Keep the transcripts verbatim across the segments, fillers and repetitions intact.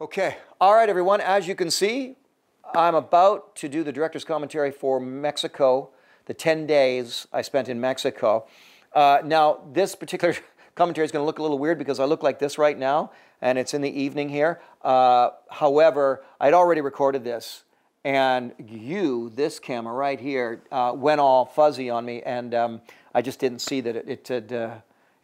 Okay, all right, everyone, as you can see, I'm about to do the director's commentary for Mexico, the ten days I spent in Mexico. Uh, now, this particular commentary is going to look a little weird because I look like this right now, and it's in the evening here. Uh, however, I'd already recorded this, and you, this camera right here, uh, went all fuzzy on me, and um, I just didn't see that it, it, had, uh,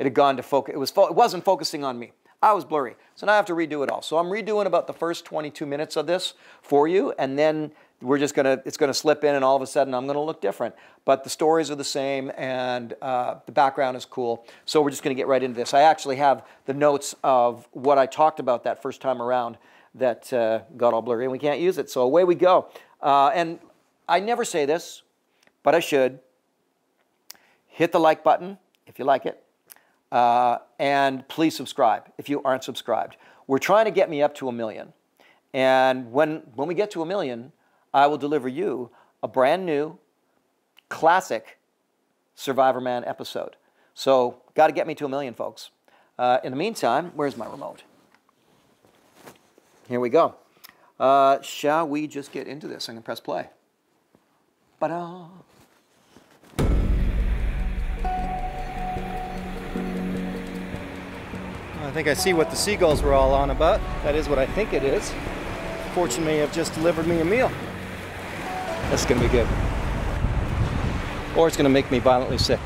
it had gone to focus. It, was fo it wasn't focusing on me. I was blurry, so now I have to redo it all. So I'm redoing about the first twenty-two minutes of this for you, and then we're just gonna, it's gonna slip in, and all of a sudden I'm gonna look different. But the stories are the same, and uh, the background is cool. So we're just gonna get right into this. I actually have the notes of what I talked about that first time around that uh, got all blurry, and we can't use it, so away we go. Uh, and I never say this, but I should. Hit the like button if you like it. Uh, and please subscribe if you aren't subscribed. We're trying to get me up to a million. And when, when we get to a million, I will deliver you a brand new, classic Survivorman episode. So, got to get me to a million, folks. Uh, in the meantime, where's my remote? Here we go. Uh, shall we just get into this? I'm going to press play. Ba-da! I think I see what the seagulls were all on about. That is what I think it is. Fortune may have just delivered me a meal. That's gonna be good. Or it's gonna make me violently sick.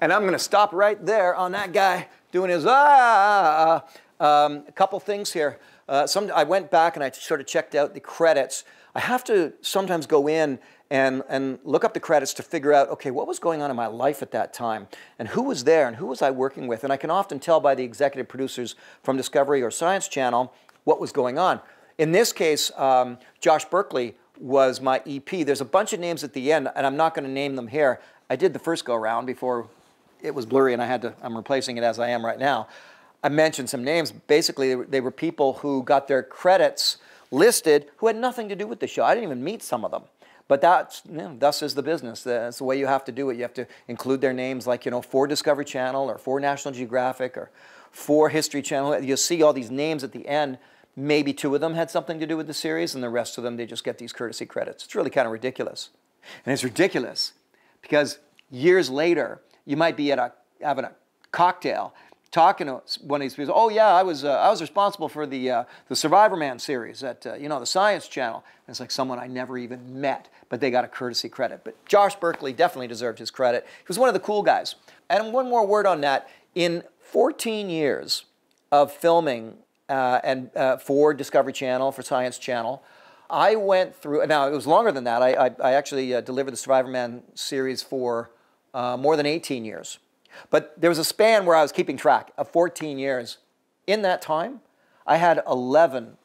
And I'm gonna stop right there on that guy doing his ah. Um, a couple things here. Uh, some, I went back and I sort of checked out the credits. I have to sometimes go in and, and look up the credits to figure out, okay, what was going on in my life at that time? And who was there and who was I working with? And I can often tell by the executive producers from Discovery or Science Channel what was going on. In this case, um, Josh Berkley was my E P. There's a bunch of names at the end, and I'm not going to name them here. I did the first go-around before it was blurry, and I had to, I'm replacing it as I am right now. I mentioned some names. Basically, they were, they were people who got their credits listed who had nothing to do with the show. I didn't even meet some of them. But that's, you know, thus is the business. That's the way you have to do it. You have to include their names, like, you know, for Discovery Channel or for National Geographic or for History Channel. You'll see all these names at the end. Maybe two of them had something to do with the series, and the rest of them, they just get these courtesy credits. It's really kind of ridiculous. And it's ridiculous because years later, you might be at a, having a cocktail talking to one of these people. Oh yeah, I was uh, I was responsible for the uh, the Survivorman series at uh, you know, the Science Channel. And it's like someone I never even met, but they got a courtesy credit. But Josh Berkley definitely deserved his credit. He was one of the cool guys. And one more word on that: in fourteen years of filming uh, and uh, for Discovery Channel, for Science Channel, I went through. Now it was longer than that. I I, I actually uh, delivered the Survivorman series for uh, more than eighteen years. But there was a span where I was keeping track of fourteen years. In that time, I had eleven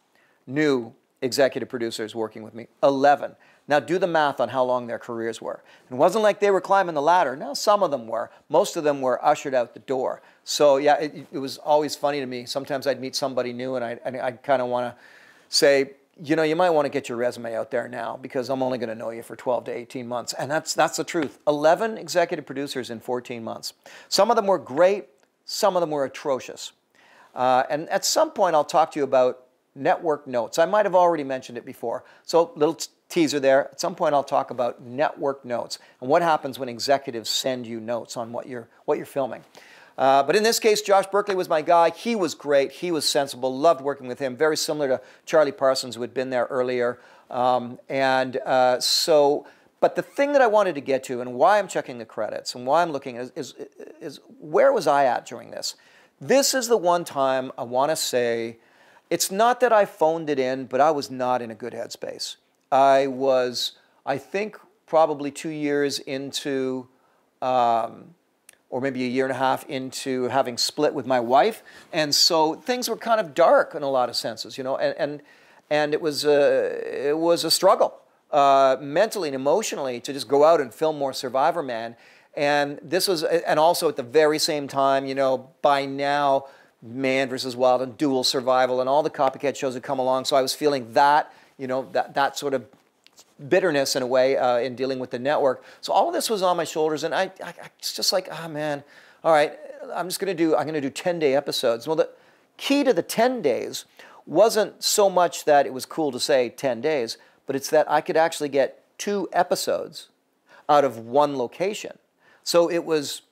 new executive producers working with me, eleven. Now do the math on how long their careers were. It wasn't like they were climbing the ladder. Now some of them were. Most of them were ushered out the door. So yeah, it, it was always funny to me. Sometimes I'd meet somebody new and I'd, I'd kind of want to say, you know, you might want to get your resume out there now because I'm only going to know you for twelve to eighteen months. And that's, that's the truth. eleven executive producers in fourteen months. Some of them were great. Some of them were atrocious. Uh, and at some point, I'll talk to you about network notes. I might have already mentioned it before. So little teaser there. At some point, I'll talk about network notes and what happens when executives send you notes on what you're, what you're filming. Uh, but in this case, Josh Berkley was my guy. He was great. He was sensible. Loved working with him. Very similar to Charlie Parsons, who had been there earlier. Um, and uh, so, but the thing that I wanted to get to and why I'm checking the credits and why I'm looking is, is, is where was I at during this? This is the one time I want to say, it's not that I phoned it in, but I was not in a good headspace. I was, I think, probably two years into... Um, or maybe a year and a half into having split with my wife. And so things were kind of dark in a lot of senses, you know, and, and, and it was a, it was a struggle uh, mentally and emotionally to just go out and film more Survivorman. And this was, and also at the very same time, you know, by now, Man versus. Wild and Dual Survival and all the copycat shows had come along. So I was feeling that, you know, that, that sort of bitterness in a way uh, in dealing with the network. So all of this was on my shoulders, and I, I, I was just like, ah, oh, man, all right, I'm just going to do, I'm going to do ten-day episodes. Well, the key to the ten days wasn't so much that it was cool to say ten days, but it's that I could actually get two episodes out of one location. So it was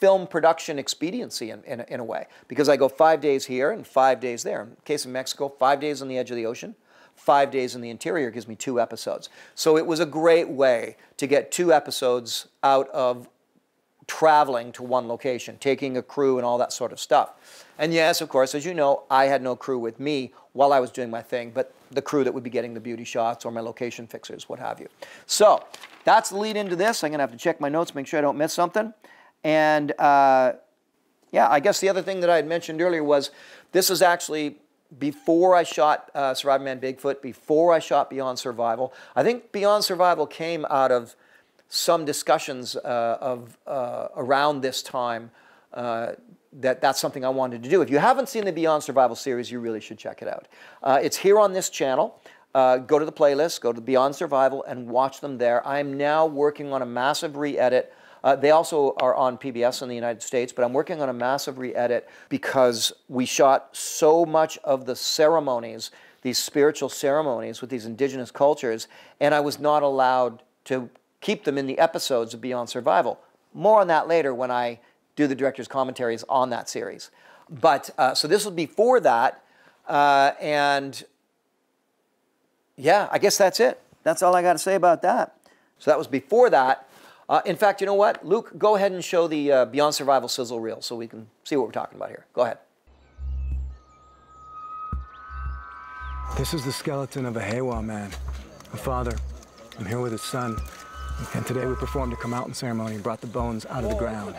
film production expediency in, in, in a way, because I go five days here and five days there. In the case of Mexico, five days on the edge of the ocean, five days in the interior gives me two episodes. So it was a great way to get two episodes out of traveling to one location, taking a crew and all that sort of stuff. And yes, of course, as you know, I had no crew with me while I was doing my thing, but the crew that would be getting the beauty shots or my location fixers, what have you. So that's the lead into this. I'm going to have to check my notes, make sure I don't miss something. And uh, yeah, I guess the other thing that I had mentioned earlier was this is actually before I shot uh, Survivorman Bigfoot, before I shot Beyond Survival. I think Beyond Survival came out of some discussions uh, of uh, around this time uh, that that's something I wanted to do. If you haven't seen the Beyond Survival series, you really should check it out. Uh, it's here on this channel. Uh, go to the playlist, go to Beyond Survival, and watch them there. I'm now working on a massive re-edit. Uh, they also are on P B S in the United States, but I'm working on a massive re-edit because we shot so much of the ceremonies, these spiritual ceremonies with these indigenous cultures, and I was not allowed to keep them in the episodes of Beyond Survival. More on that later when I do the director's commentaries on that series. But, uh, so this was before that, uh, and yeah, I guess that's it. That's all I got to say about that. So that was before that. Uh, in fact, you know what? Luke, go ahead and show the uh, Beyond Survival sizzle reel so we can see what we're talking about here. Go ahead. This is the skeleton of a Hewa man, a father. I'm here with his son. And today we performed a come out ceremony and brought the bones out of the ground.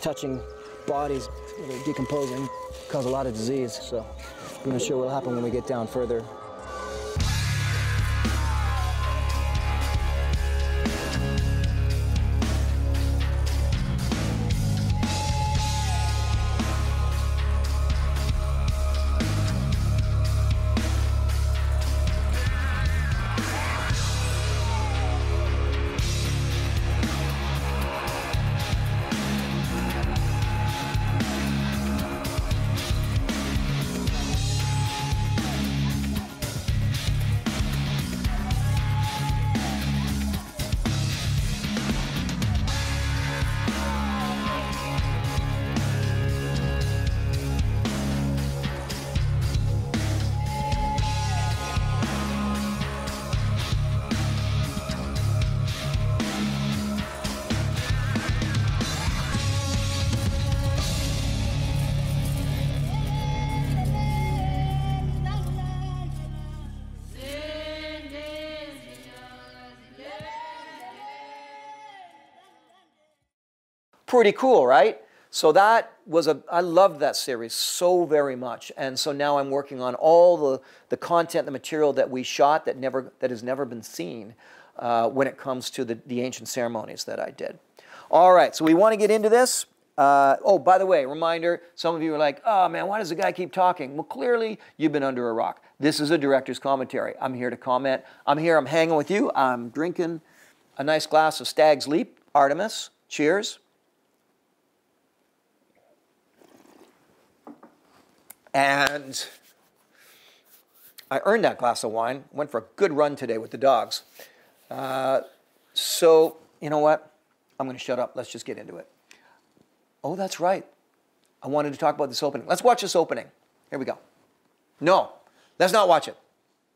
Touching bodies that are decomposing cause a lot of disease, so I'm not sure what will happen when we get down further. Pretty cool, right? So that was a, I loved that series so very much. And so now I'm working on all the, the content, the material that we shot that, never, that has never been seen uh, when it comes to the, the ancient ceremonies that I did. All right, so we want to get into this. Uh, oh, by the way, reminder, some of you are like, oh man, why does the guy keep talking? Well, clearly you've been under a rock. This is a director's commentary. I'm here to comment. I'm here, I'm hanging with you. I'm drinking a nice glass of Stag's Leap, Artemis, cheers. And I earned that glass of wine. Went for a good run today with the dogs. Uh, so, you know what? I'm going to shut up. Let's just get into it. Oh, that's right. I wanted to talk about this opening. Let's watch this opening. Here we go. No, let's not watch it.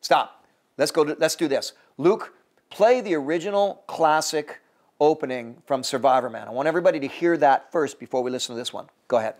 Stop. Let's go to, let's do this. Luke, play the original classic opening from Survivorman. I want everybody to hear that first before we listen to this one. Go ahead.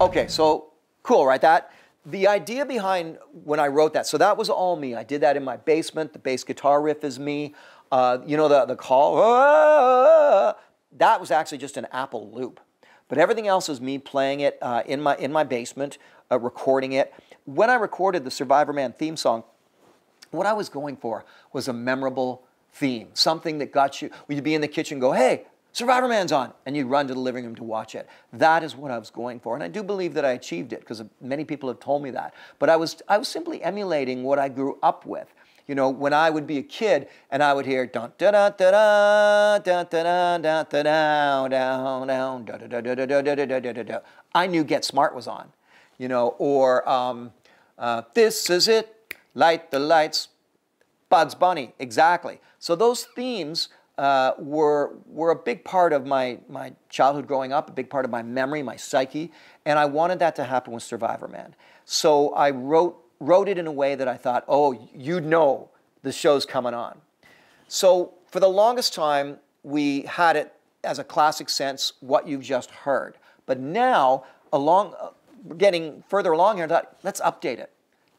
Okay, so cool, right? That the idea behind when I wrote that, so that was all me. I did that in my basement. The bass guitar riff is me. Uh, you know, the, the call, ah, that was actually just an Apple loop. But everything else is me playing it uh, in my in my basement, uh, recording it. When I recorded the Survivorman theme song, what I was going for was a memorable theme, something that got you. You'd be in the kitchen, and go, "Hey, Survivorman's on," and you'd run to the living room to watch it. That is what I was going for, and I do believe that I achieved it because many people have told me that. But I was I was simply emulating what I grew up with. You know, when I would be a kid and I would hear da da da da da da da da da da down da da da da da da da da da, I knew Get Smart was on, you know, or um, uh, This Is It, Light the Lights, Bugs Bunny, exactly. So those themes uh, were were a big part of my my childhood growing up, a big part of my memory, my psyche, and I wanted that to happen with Survivorman. So I wrote. wrote it in a way that I thought, oh, you know the show's coming on. So for the longest time, we had it as a classic sense, what you've just heard. But now, along, uh, getting further along here, I thought, let's update it.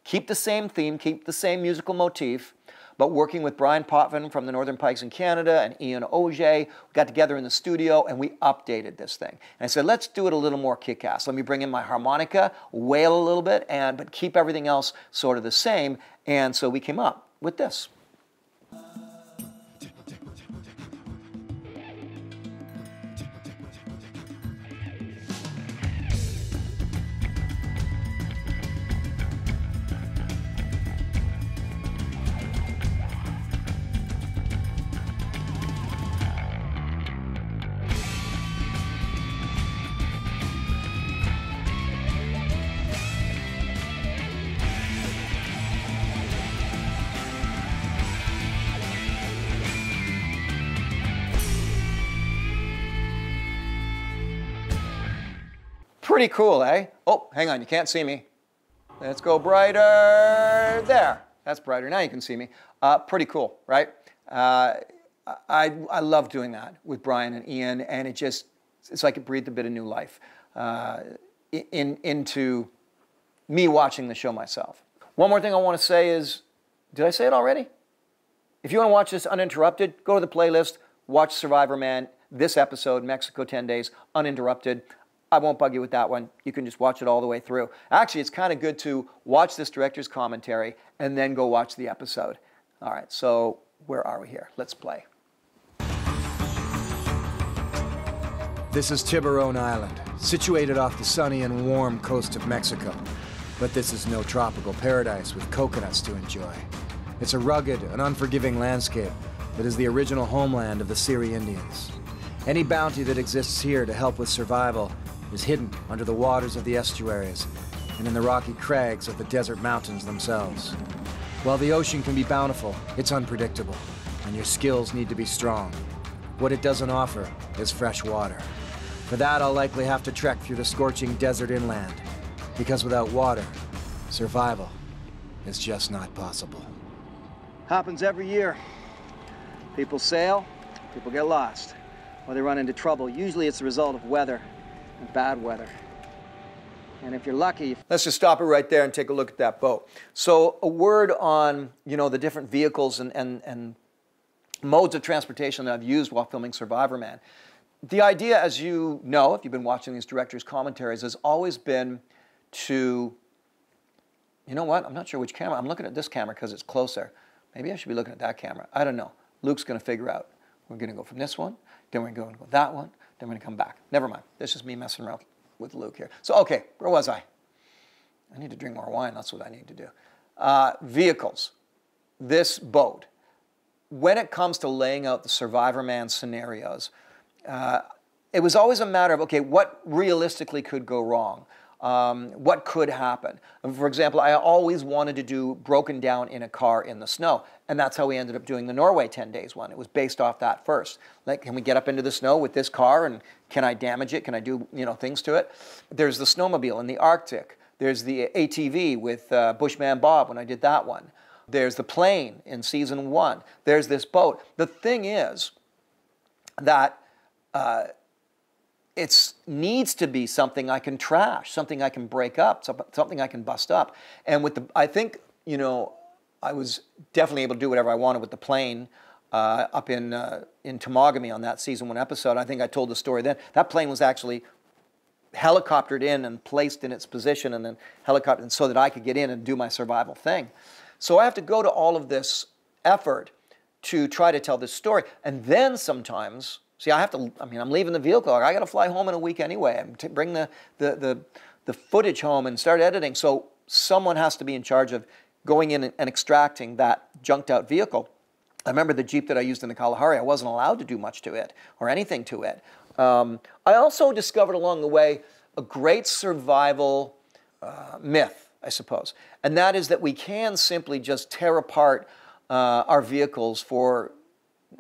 Keep the same theme, keep the same musical motif, but working with Brian Potvin from the Northern Pikes in Canada and Ian Ogier, we got together in the studio and we updated this thing. And I said, let's do it a little more kick-ass. Let me bring in my harmonica, wail a little bit, and but keep everything else sort of the same. And so we came up with this. Pretty cool, eh? Oh, hang on, you can't see me. Let's go brighter. There, that's brighter. Now you can see me. Uh, pretty cool, right? Uh, I, I love doing that with Brian and Ian, and it just, it's like it breathed a bit of new life uh, in, into me watching the show myself. One more thing I want to say is, did I say it already? If you want to watch this uninterrupted, go to the playlist, watch Survivorman, this episode, Mexico ten days, uninterrupted. I won't bug you with that one. You can just watch it all the way through. Actually, it's kind of good to watch this director's commentary and then go watch the episode. All right, so where are we here? Let's play. This is Tiburón Island, situated off the sunny and warm coast of Mexico. But this is no tropical paradise with coconuts to enjoy. It's a rugged and unforgiving landscape that is the original homeland of the Seri Indians. Any bounty that exists here to help with survival is hidden under the waters of the estuaries and in the rocky crags of the desert mountains themselves. While the ocean can be bountiful, it's unpredictable, and your skills need to be strong. What it doesn't offer is fresh water. For that, I'll likely have to trek through the scorching desert inland, because without water, survival is just not possible. Happens every year. People sail, people get lost, or they run into trouble. Usually it's the result of weather. Bad weather. And if you're lucky... Let's just stop it right there and take a look at that boat. So a word on, you know, the different vehicles and, and, and modes of transportation that I've used while filming Survivorman. The idea, as you know, if you've been watching these directors' commentaries, has always been to... You know what? I'm not sure which camera. I'm looking at this camera because it's closer. Maybe I should be looking at that camera. I don't know. Luke's going to figure out. We're going to go from this one, then we're going to go that one, then we're going to come back. Never mind. This is me messing around with Luke here. So, okay, where was I? I need to drink more wine. That's what I need to do. Uh, vehicles. This boat. When it comes to laying out the Survivorman scenarios, uh, it was always a matter of, okay, what realistically could go wrong? Um, what could happen? For example, I always wanted to do Broken Down in a Car in the Snow, and that's how we ended up doing the Norway ten days one. It was based off that first. Like, can we get up into the snow with this car, and can I damage it? Can I do, you know, things to it? There's the snowmobile in the Arctic. There's the A T V with uh, Bushman Bob when I did that one. There's the plane in season one. There's this boat. The thing is that... Uh, It needs to be something I can trash, something I can break up, something I can bust up. And with the, I think, you know, I was definitely able to do whatever I wanted with the plane uh, up in, uh, in Tomogamy on that season one episode. I think I told the story then. That plane was actually helicoptered in and placed in its position and then helicoptered in so that I could get in and do my survival thing. So I have to go to all of this effort to try to tell this story. And then sometimes, see, I have to, I mean, I'm leaving the vehicle. I got to fly home in a week anyway. I'm to bring the, the, the, the footage home and start editing. So someone has to be in charge of going in and, and extracting that junked out vehicle. I remember the Jeep that I used in the Kalahari. I wasn't allowed to do much to it or anything to it. Um, I also discovered along the way a great survival uh, myth, I suppose. And that is that we can simply just tear apart uh, our vehicles for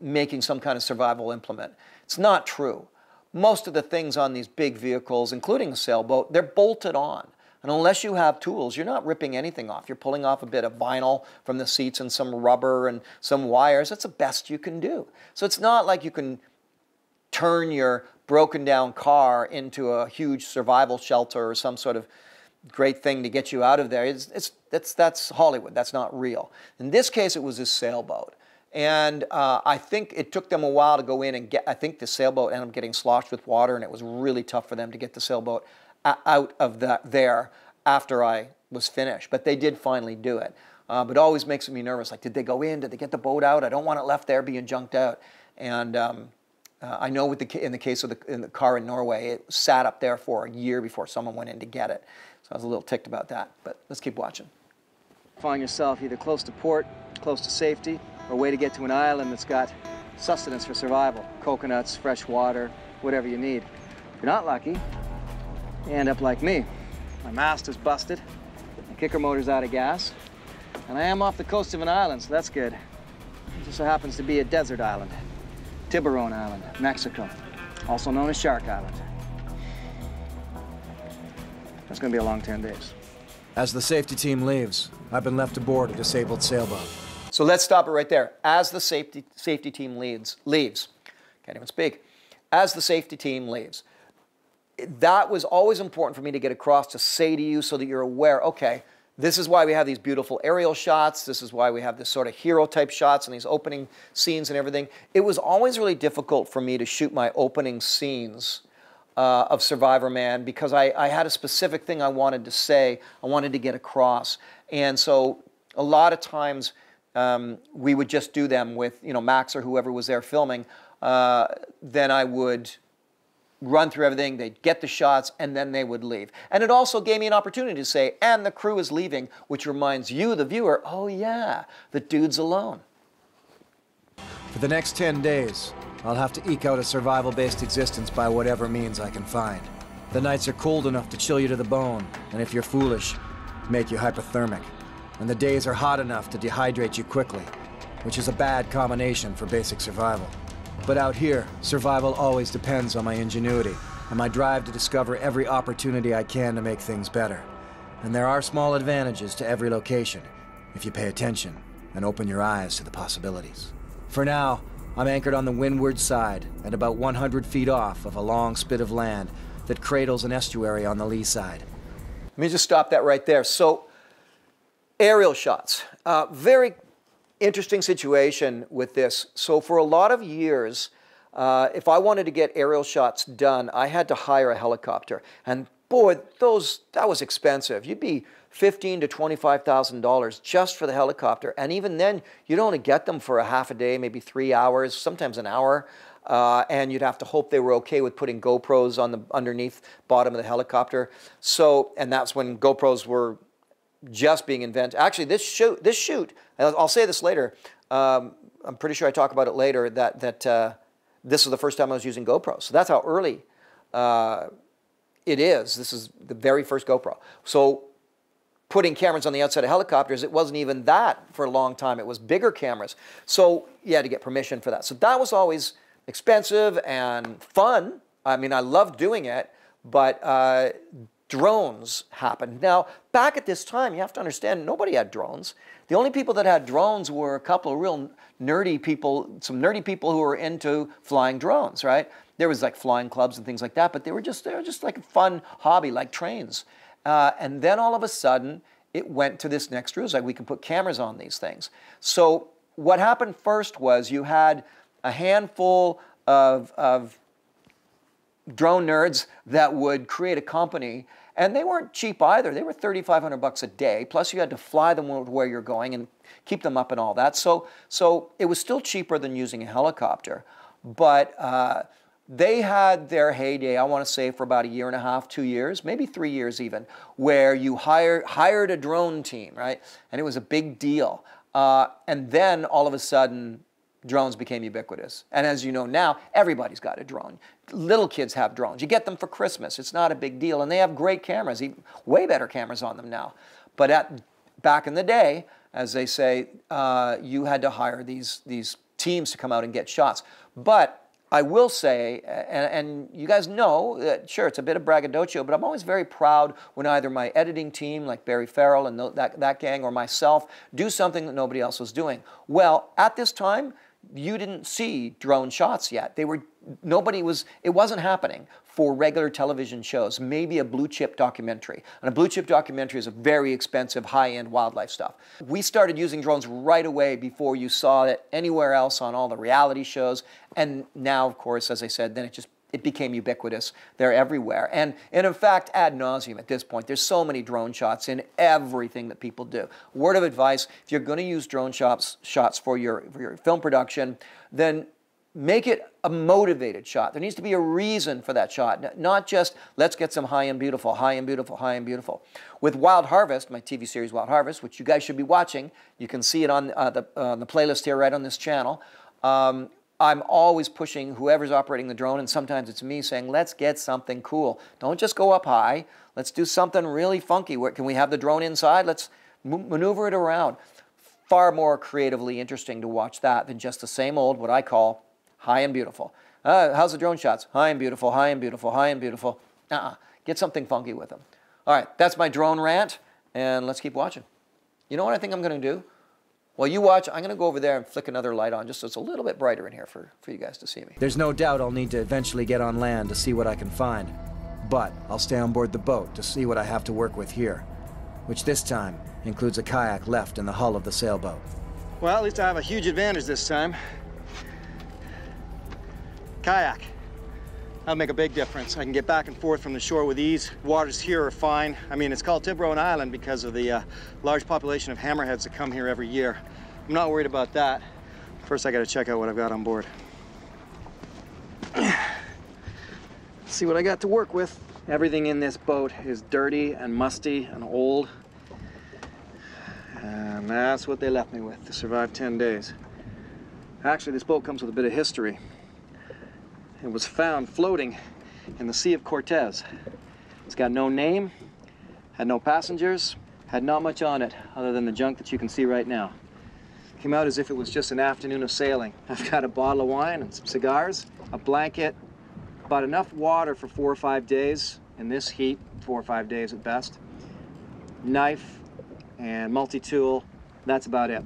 making some kind of survival implement. It's not true. Most of the things on these big vehicles, including a sailboat, they're bolted on. And unless you have tools, you're not ripping anything off. You're pulling off a bit of vinyl from the seats and some rubber and some wires. That's the best you can do. So it's not like you can turn your broken down car into a huge survival shelter or some sort of great thing to get you out of there. It's, it's, that's, that's Hollywood. That's not real. In this case, it was a sailboat. And uh, I think it took them a while to go in and get, I think the sailboat ended up getting sloshed with water, and it was really tough for them to get the sailboat out of that there after I was finished. But they did finally do it. Uh, but it always makes me nervous. Like, did they go in? Did they get the boat out? I don't want it left there being junked out. And um, uh, I know with the, in the case of the, in the car in Norway, it sat up there for a year before someone went in to get it. So I was a little ticked about that. But let's keep watching. Find yourself either close to port, close to safety, or a way to get to an island that's got sustenance for survival. Coconuts, fresh water, whatever you need. If you're not lucky, you end up like me. My mast is busted, my kicker motor's out of gas, and I am off the coast of an island, so that's good. It just so happens to be a desert island, Tiburón Island, Mexico, also known as Shark Island. That's gonna be a long ten days. As the safety team leaves, I've been left aboard a disabled sailboat. So let's stop it right there. As the safety, safety team leads, leaves, can't even speak, as the safety team leaves, that was always important for me to get across, to say to you so that you're aware, okay, this is why we have these beautiful aerial shots. This is why we have this sort of hero type shots and these opening scenes and everything. It was always really difficult for me to shoot my opening scenes uh, of Survivorman because I, I had a specific thing I wanted to say, I wanted to get across. And so a lot of times um, we would just do them with, you know, Max or whoever was there filming. Uh, then I would run through everything, they'd get the shots, and then they would leave. And it also gave me an opportunity to say, and the crew is leaving, which reminds you, the viewer, oh yeah, the dude's alone. For the next ten days, I'll have to eke out a survival-based existence by whatever means I can find. The nights are cold enough to chill you to the bone, and if you're foolish, make you hypothermic. And the days are hot enough to dehydrate you quickly, which is a bad combination for basic survival. But out here, survival always depends on my ingenuity and my drive to discover every opportunity I can to make things better. And there are small advantages to every location if you pay attention and open your eyes to the possibilities. For now, I'm anchored on the windward side and about one hundred feet off of a long spit of land that cradles an estuary on the lee side. Let me just stop that right there. So, aerial shots. Uh, very interesting situation with this. So for a lot of years, uh, if I wanted to get aerial shots done, I had to hire a helicopter. And boy, those, that was expensive. You'd be fifteen thousand to twenty-five thousand dollars just for the helicopter. And even then, you'd only get them for a half a day, maybe three hours, sometimes an hour. Uh, and you'd have to hope they were okay with putting GoPros on the underneath bottom of the helicopter. So, and that's when GoPros were just being invented. Actually, this shoot, this shoot, I'll say this later. Um, I'm pretty sure I talk about it later. That that uh, this was the first time I was using GoPro. So that's how early uh, it is. This is the very first GoPro. So putting cameras on the outside of helicopters, it wasn't even that for a long time. It was bigger cameras. So you had to get permission for that. So that was always expensive and fun. I mean, I loved doing it, but. Uh, Drones happened. Now, back at this time, you have to understand, nobody had drones. The only people that had drones were a couple of real nerdy people, some nerdy people who were into flying drones, right? There was like flying clubs and things like that, but they were just, they were just like a fun hobby, like trains. Uh, and then all of a sudden, it went to this next ruse, like we can put cameras on these things. So what happened first was you had a handful of, of drone nerds that would create a company, and they weren't cheap either. They were thirty-five hundred bucks a day, plus you had to fly them where you're going and keep them up and all that. So, so it was still cheaper than using a helicopter. But uh, they had their heyday, I want to say, for about a year and a half, two years, maybe three years even, where you hire, hired a drone team, right? And it was a big deal. Uh, and then all of a sudden, drones became ubiquitous. And as you know now, everybody's got a drone. Little kids have drones. You get them for Christmas. It's not a big deal. And they have great cameras, even way better cameras on them now. But at, back in the day, as they say, uh, you had to hire these, these teams to come out and get shots. But I will say, and, and you guys know, that, sure, it's a bit of braggadocio, but I'm always very proud when either my editing team, like Barry Farrell and that, that gang, or myself, do something that nobody else was doing. Well, at this time, you didn't see drone shots yet. They were, nobody was, it wasn't happening for regular television shows, maybe a blue chip documentary. And a blue chip documentary is a very expensive, high-end wildlife stuff. We started using drones right away before you saw it anywhere else on all the reality shows. And now, of course, as I said, then it just, it became ubiquitous. They're everywhere. And, and in fact, ad nauseum at this point, there's so many drone shots in everything that people do. Word of advice, if you're going to use drone shots, shots for your, for your film production, then make it a motivated shot. There needs to be a reason for that shot, not just let's get some high and beautiful, high and beautiful, high and beautiful. With Wild Harvest, my T V series Wild Harvest, which you guys should be watching, you can see it on uh, the, uh, the playlist here right on this channel, um, I'm always pushing whoever's operating the drone, and sometimes it's me saying, let's get something cool. Don't just go up high. Let's do something really funky. Where, can we have the drone inside? Let's maneuver it around. Far more creatively interesting to watch that than just the same old, what I call, high and beautiful. Uh, how's the drone shots? High and beautiful, high and beautiful, high and beautiful. Uh-uh. Get something funky with them. All right, that's my drone rant, and let's keep watching. You know what I think I'm going to do? While you watch, I'm going to go over there and flick another light on just so it's a little bit brighter in here for, for you guys to see me. There's no doubt I'll need to eventually get on land to see what I can find, but I'll stay on board the boat to see what I have to work with here, which this time includes a kayak left in the hull of the sailboat. Well, at least I have a huge advantage this time. Kayak. That'll make a big difference. I can get back and forth from the shore with ease. Waters here are fine. I mean, it's called Tiburón Island because of the uh, large population of hammerheads that come here every year. I'm not worried about that. First, I gotta check out what I've got on board. See what I got to work with. Everything in this boat is dirty and musty and old. And that's what they left me with to survive ten days. Actually, this boat comes with a bit of history. It was found floating in the Sea of Cortez. It's got no name, had no passengers, had not much on it other than the junk that you can see right now. Came out as if it was just an afternoon of sailing. I've got a bottle of wine and some cigars, a blanket, about enough water for four or five days in this heat, four or five days at best, knife and multi-tool. That's about it.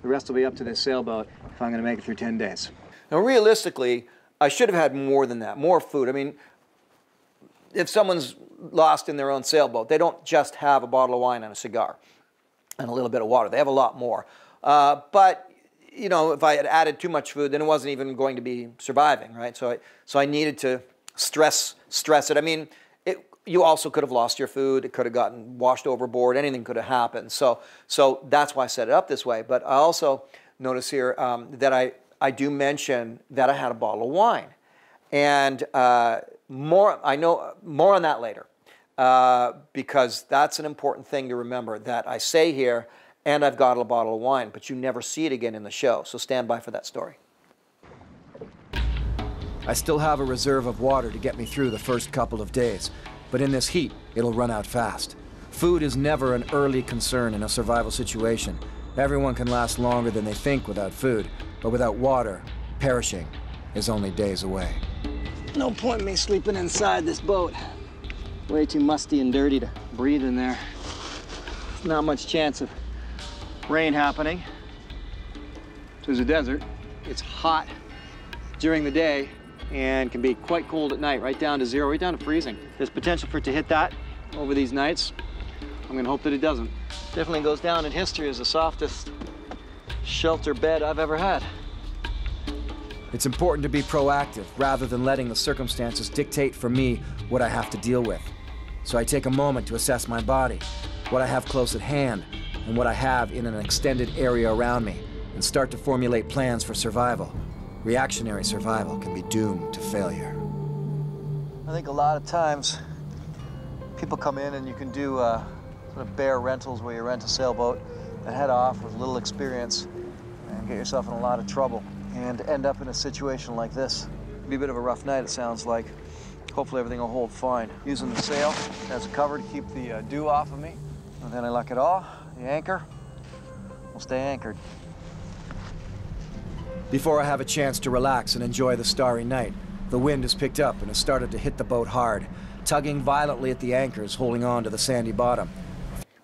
The rest will be up to this sailboat if I'm going to make it through ten days. Now realistically, I should have had more than that, more food. I mean, if someone's lost in their own sailboat, they don't just have a bottle of wine and a cigar and a little bit of water. They have a lot more. Uh, but, you know, if I had added too much food, then it wasn't even going to be surviving, right? So I, so I needed to stress, stress it. I mean, it, you also could have lost your food. It could have gotten washed overboard. Anything could have happened. So, so that's why I set it up this way. But I also notice here um, that I... I do mention that I had a bottle of wine, and uh, more. I know more on that later, uh, because that's an important thing to remember. That I say here, and I've got a bottle of wine, but you never see it again in the show. So stand by for that story. I still have a reserve of water to get me through the first couple of days, but in this heat, it'll run out fast. Food is never an early concern in a survival situation. Everyone can last longer than they think without food, but without water, perishing is only days away. No point in me sleeping inside this boat. Way too musty and dirty to breathe in there. Not much chance of rain happening. There's a desert. It's hot during the day and can be quite cold at night, right down to zero, right down to freezing. There's potential for it to hit that over these nights. I'm gonna hope that it doesn't. Definitely goes down in history as the softest shelter bed I've ever had. It's important to be proactive rather than letting the circumstances dictate for me what I have to deal with. So I take a moment to assess my body, what I have close at hand, and what I have in an extended area around me, and start to formulate plans for survival. Reactionary survival can be doomed to failure. I think a lot of times people come in and you can do uh, sort of bare rentals where you rent a sailboat and head off with little experience and get yourself in a lot of trouble and end up in a situation like this. It'll be a bit of a rough night, it sounds like. Hopefully everything will hold fine. Using the sail as a cover to keep the uh, dew off of me. And then I lock it all. The anchor will stay anchored. Before I have a chance to relax and enjoy the starry night, the wind has picked up and has started to hit the boat hard, tugging violently at the anchors, holding on to the sandy bottom.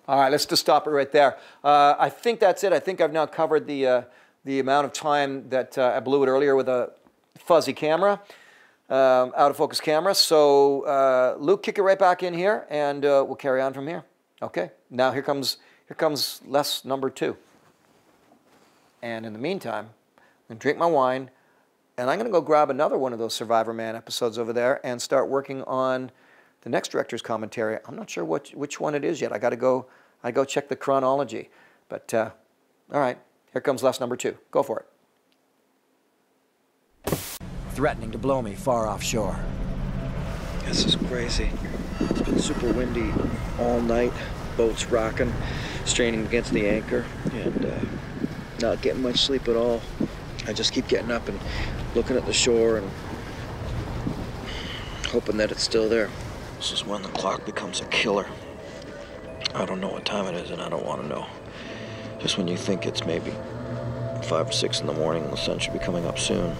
All right, let's just stop it right there. Uh, I think that's it. I think I've now covered the, uh, the amount of time that uh, I blew it earlier with a fuzzy camera. Um, out of focus camera. So uh, Luke, kick it right back in here, and uh, we'll carry on from here. Okay. Now here comes here comes lesson number two. And in the meantime, I'm gonna drink my wine, and I'm gonna go grab another one of those Survivorman episodes over there and start working on the next director's commentary. I'm not sure what which one it is yet. I got to go. I go check the chronology. But uh, all right, here comes lesson number two. Go for it. Threatening to blow me far offshore. This is crazy. It's been super windy all night. Boat's rocking, straining against the anchor, and uh, not getting much sleep at all. I just keep getting up and looking at the shore and hoping that it's still there. This is when the clock becomes a killer. I don't know what time it is, and I don't want to know. Just when you think it's maybe five or six in the morning, the sun should be coming up soon.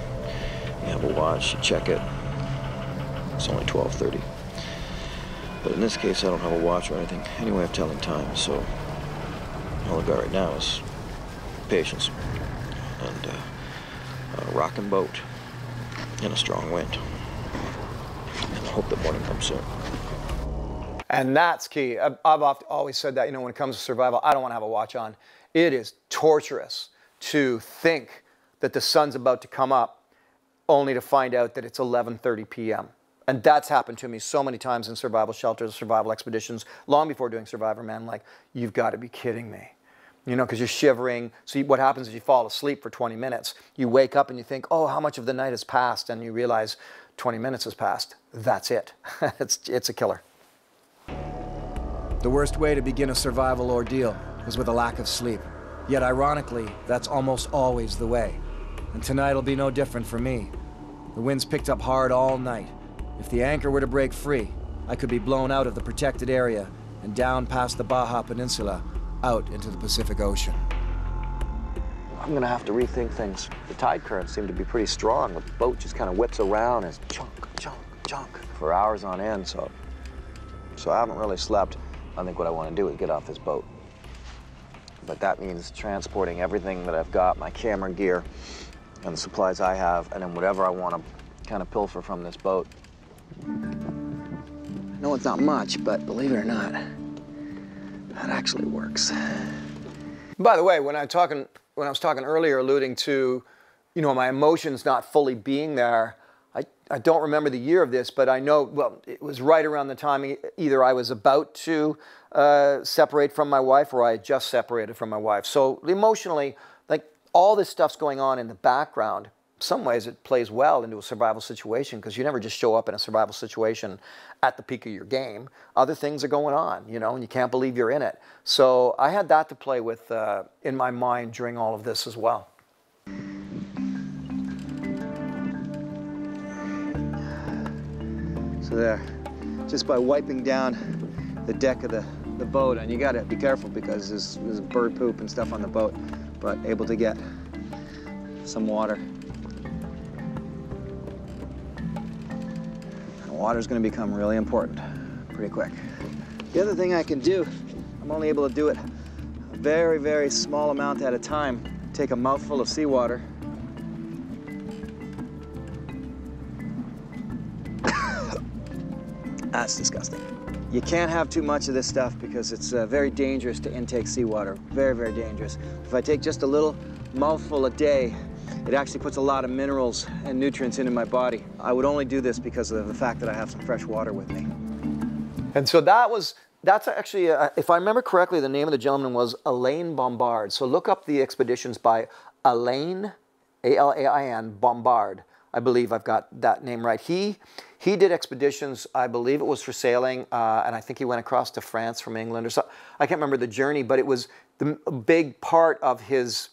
You have a watch, you check it. It's only twelve thirty. But in this case, I don't have a watch or anything. Anyway, I'm telling time, so all I've got right now is patience and uh, a rocking boat and a strong wind. And I hope the morning comes soon. And that's key. I've, I've always said that, you know, when it comes to survival, I don't want to have a watch on. It is torturous to think that the sun's about to come up only to find out that it's eleven thirty p m And that's happened to me so many times in survival shelters, survival expeditions, long before doing Survivorman. Like, you've got to be kidding me. You know, because you're shivering. So you, what happens is you fall asleep for twenty minutes. You wake up and you think, oh, how much of the night has passed? And you realize twenty minutes has passed. That's it. it's, it's a killer. The worst way to begin a survival ordeal is with a lack of sleep. Yet, ironically, that's almost always the way. And tonight will be no different for me. The wind's picked up hard all night. If the anchor were to break free, I could be blown out of the protected area and down past the Baja Peninsula, out into the Pacific Ocean. I'm gonna have to rethink things. The tide currents seem to be pretty strong. The boat just kind of whips around as chunk, chunk, chunk for hours on end, so, so I haven't really slept. I think what I want to do is get off this boat. But that means transporting everything that I've got, my camera gear, and the supplies I have, and then whatever I want to kind of pilfer from this boat. No, it's not much, but believe it or not, that actually works. By the way, when I talking, when I was talking earlier, alluding to, you know, my emotions not fully being there, I, I don't remember the year of this, but I know, well, it was right around the time either I was about to uh, separate from my wife or I had just separated from my wife. So emotionally, like, all this stuff's going on in the background. Some ways it plays well into a survival situation because you never just show up in a survival situation at the peak of your game. Other things are going on, you know, and you can't believe you're in it. So I had that to play with uh, in my mind during all of this as well. So there, just by wiping down the deck of the, the boat, and you got to be careful because there's, there's bird poop and stuff on the boat, but able to get some water. And water's gonna become really important pretty quick. The other thing I can do, I'm only able to do it a very, very small amount at a time. Take a mouthful of seawater. That's disgusting. You can't have too much of this stuff because it's uh, very dangerous to intake seawater. Very, very dangerous. If I take just a little mouthful a day, It actually puts a lot of minerals and nutrients into my body. I would only do this because of the fact that I have some fresh water with me. And so that was, that's actually, uh, if I remember correctly, the name of the gentleman was Alain Bombard. So look up the expeditions by Alain, A L A I N, Bombard. I believe I've got that name right. He, he did expeditions, I believe it was for sailing, uh, and I think he went across to France from England or so. I can't remember the journey, but it was the big part of his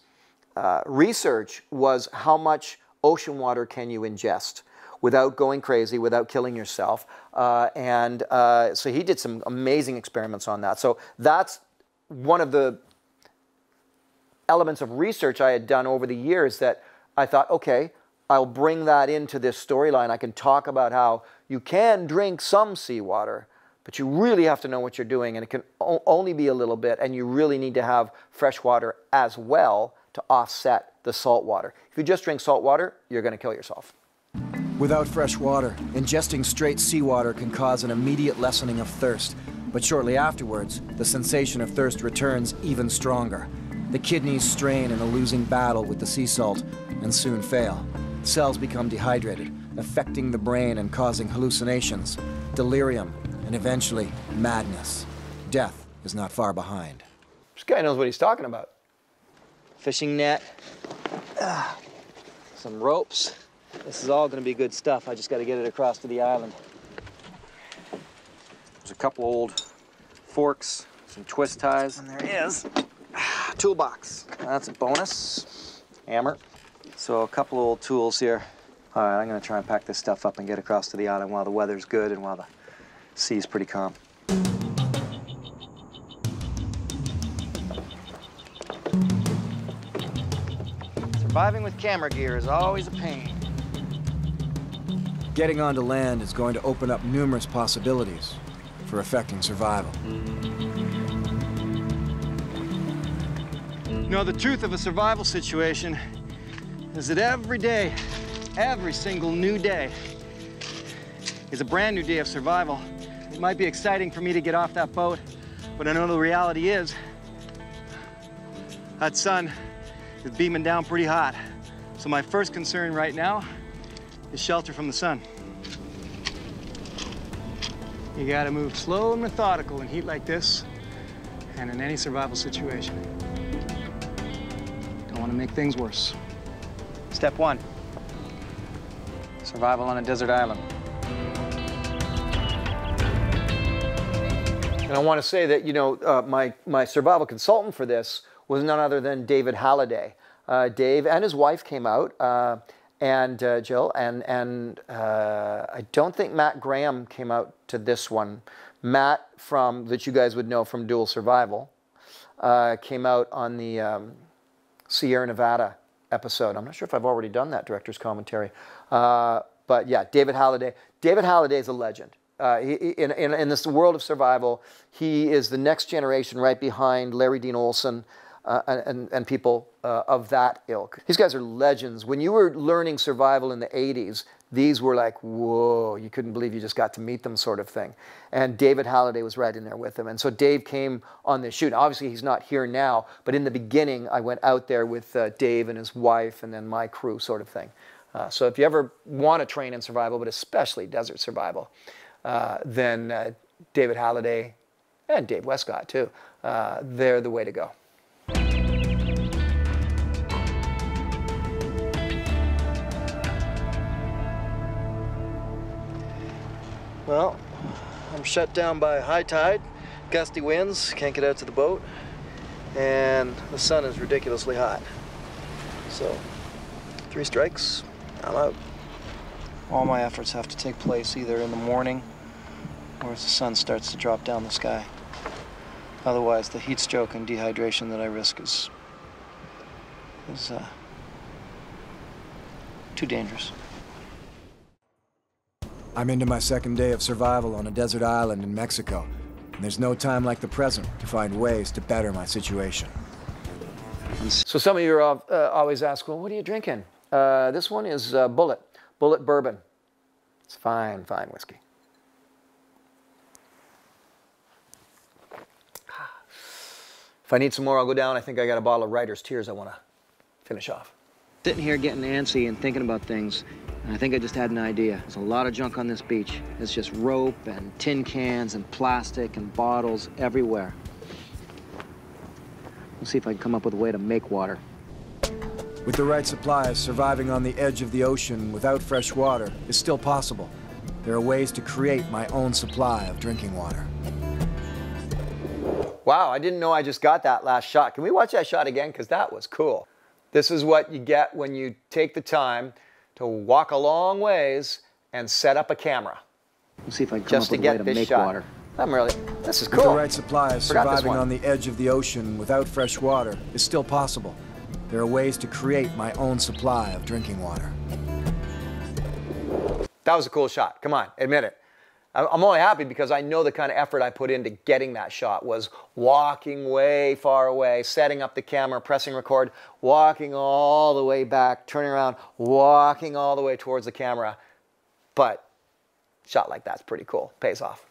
uh, research was how much ocean water can you ingest without going crazy, without killing yourself. Uh, and uh, so he did some amazing experiments on that. So that's one of the elements of research I had done over the years that I thought, okay, I'll bring that into this storyline. I can talk about how you can drink some seawater, but you really have to know what you're doing, and it can only be a little bit, and you really need to have fresh water as well to offset the salt water. If you just drink salt water, you're gonna kill yourself. Without fresh water, ingesting straight seawater can cause an immediate lessening of thirst, but shortly afterwards, the sensation of thirst returns even stronger. The kidneys strain in a losing battle with the sea salt and soon fail. Cells become dehydrated, affecting the brain and causing hallucinations, delirium, and eventually madness. Death is not far behind. This guy knows what he's talking about. Fishing net, uh, some ropes. This is all going to be good stuff. I just got to get it across to the island. There's a couple old forks, some twist ties, and there is a toolbox. That's a bonus. Hammer. So a couple of old tools here. All right, I'm gonna try and pack this stuff up and get across to the island while the weather's good and while the sea's pretty calm. Surviving with camera gear is always a pain. Getting onto land is going to open up numerous possibilities for affecting survival. You know, the truth of a survival situation is that every day, every single new day is a brand new day of survival. It might be exciting for me to get off that boat, but I know the reality is that sun is beaming down pretty hot. So my first concern right now is shelter from the sun. You gotta move slow and methodical in heat like this and in any survival situation. Don't wanna make things worse. Step one, survival on a desert island. And I want to say that, you know, uh, my, my survival consultant for this was none other than David Halliday. Uh, Dave and his wife came out, uh, and uh, Jill, and, and uh, I don't think Matt Graham came out to this one. Matt, from that you guys would know from Dual Survival, uh, came out on the um, Sierra Nevada episode. I'm not sure if I've already done that director's commentary, uh, but yeah, David Halliday. David Halliday is a legend. Uh, he, in, in, in this world of survival, he is the next generation right behind Larry Dean Olson uh, and, and people uh, of that ilk. These guys are legends. When you were learning survival in the eighties, these were like, whoa, you couldn't believe you just got to meet them sort of thing. And David Halliday was right in there with him. And so Dave came on this shoot. Obviously, he's not here now, but in the beginning, I went out there with uh, Dave and his wife and then my crew sort of thing. Uh, so if you ever want to train in survival, but especially desert survival, uh, then uh, David Halliday and Dave Westcott too, uh, they're the way to go. Well, I'm shut down by high tide, gusty winds, can't get out to the boat, and the sun is ridiculously hot. So, three strikes, I'm out. All my efforts have to take place either in the morning or as the sun starts to drop down the sky. Otherwise, the heat stroke and dehydration that I risk is, is uh, too dangerous. I'm into my second day of survival on a desert island in Mexico, and there's no time like the present to find ways to better my situation. So some of you are uh, always ask, well, what are you drinking? Uh, this one is uh, Bullet, Bullet Bourbon. It's fine, fine whiskey. If I need some more, I'll go down. I think I got a bottle of Writer's Tears I want to finish off. Sitting here getting antsy and thinking about things, and I think I just had an idea. There's a lot of junk on this beach. It's just rope and tin cans and plastic and bottles everywhere. We'll see if I can come up with a way to make water. With the right supplies, surviving on the edge of the ocean without fresh water is still possible. There are ways to create my own supply of drinking water. Wow, I didn't know I just got that last shot. Can we watch that shot again? Because that was cool. This is what you get when you take the time to walk a long ways and set up a camera. Let's see if I can come just up with to get a way to this make shot. Water. I'm really, this is cool. With the right supplies, surviving on the edge of the ocean without fresh water is still possible. There are ways to create my own supply of drinking water. That was a cool shot. Come on, admit it. I'm only happy because I know the kind of effort I put into getting that shot was walking way far away, setting up the camera, pressing record, walking all the way back, turning around, walking all the way towards the camera. But a shot like that's pretty cool. Pays off.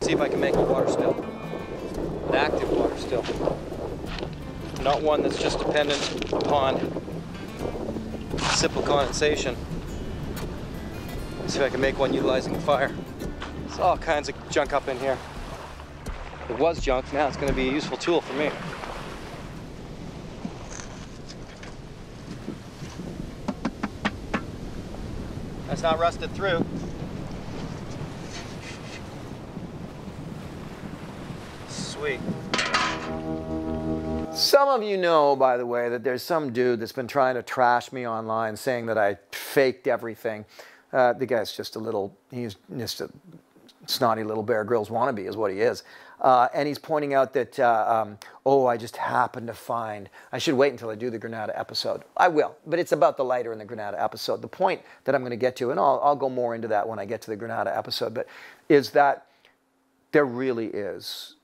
See if I can make a water still, an active water still. Not one that's just dependent upon simple condensation. See if I can make one utilizing fire. There's all kinds of junk up in here. It was junk, now it's going to be a useful tool for me. That's not rusted through. Sweet. Some of you know, by the way, that there's some dude that's been trying to trash me online, saying that I faked everything. Uh, the guy's just a little, he's just a snotty little Bear Grylls wannabe is what he is. Uh, and he's pointing out that, uh, um, oh, I just happened to find, I should wait until I do the Grenada episode. I will, but it's about the lighter in the Grenada episode. The point that I'm going to get to, and I'll, I'll go more into that when I get to the Grenada episode, but is that there really is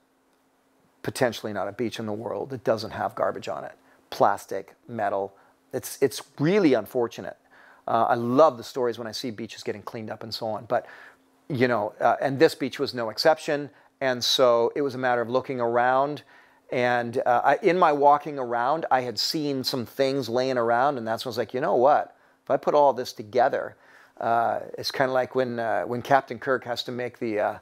potentially not a beach in the world that doesn't have garbage on it. Plastic, metal, it's, it's really unfortunate. Uh, I love the stories when I see beaches getting cleaned up and so on, but, you know, uh, and this beach was no exception, and so it was a matter of looking around, and uh, I, in my walking around, I had seen some things laying around, and that's when I was like, you know what, if I put all this together, uh, it's kind of like when, uh, when Captain Kirk has to make the, uh,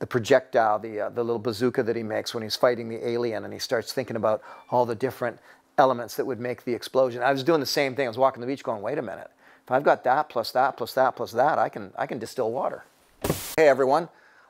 the projectile, the, uh, the little bazooka that he makes when he's fighting the alien, and he starts thinking about all the different elements that would make the explosion. I was doing the same thing. I was walking the beach going, wait a minute. If I've got that, plus that, plus that, plus that, I can, I can distill water. Hey everyone,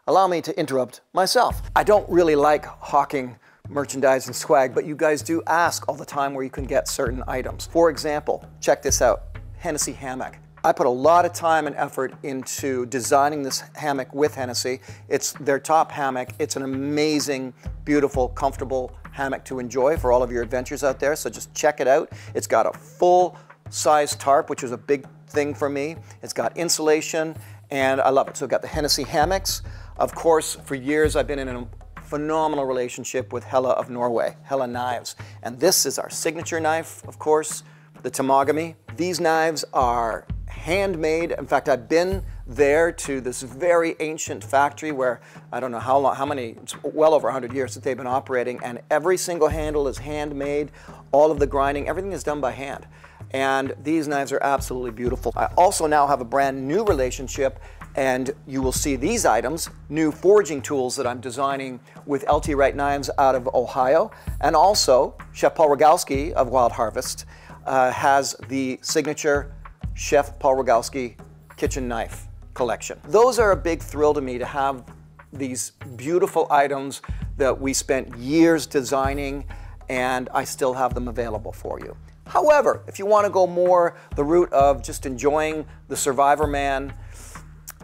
allow me to interrupt myself. I don't really like hawking merchandise and swag, but you guys do ask all the time where you can get certain items. For example, check this out, Hennessy hammock. I put a lot of time and effort into designing this hammock with Hennessy. It's their top hammock. It's an amazing, beautiful, comfortable hammock to enjoy for all of your adventures out there, so just check it out. It's got a full size tarp, which was a big thing for me. It's got insulation, and I love it. So I've got the Hennessy hammocks. Of course, for years I've been in a phenomenal relationship with Hella of Norway, Hella Knives. And this is our signature knife, of course, the Tamagami. These knives are handmade. In fact, I've been there to this very ancient factory where I don't know how long, how many, it's well over a hundred years that they've been operating, and every single handle is handmade. All of the grinding, everything is done by hand. And these knives are absolutely beautiful. I also now have a brand new relationship, and you will see these items, new foraging tools that I'm designing with L T Wright Knives out of Ohio. And also, Chef Paul Rogalski of Wild Harvest uh, has the signature Chef Paul Rogalski kitchen knife collection. Those are a big thrill to me to have these beautiful items that we spent years designing, and I still have them available for you. However, if you want to go more the route of just enjoying the Survivorman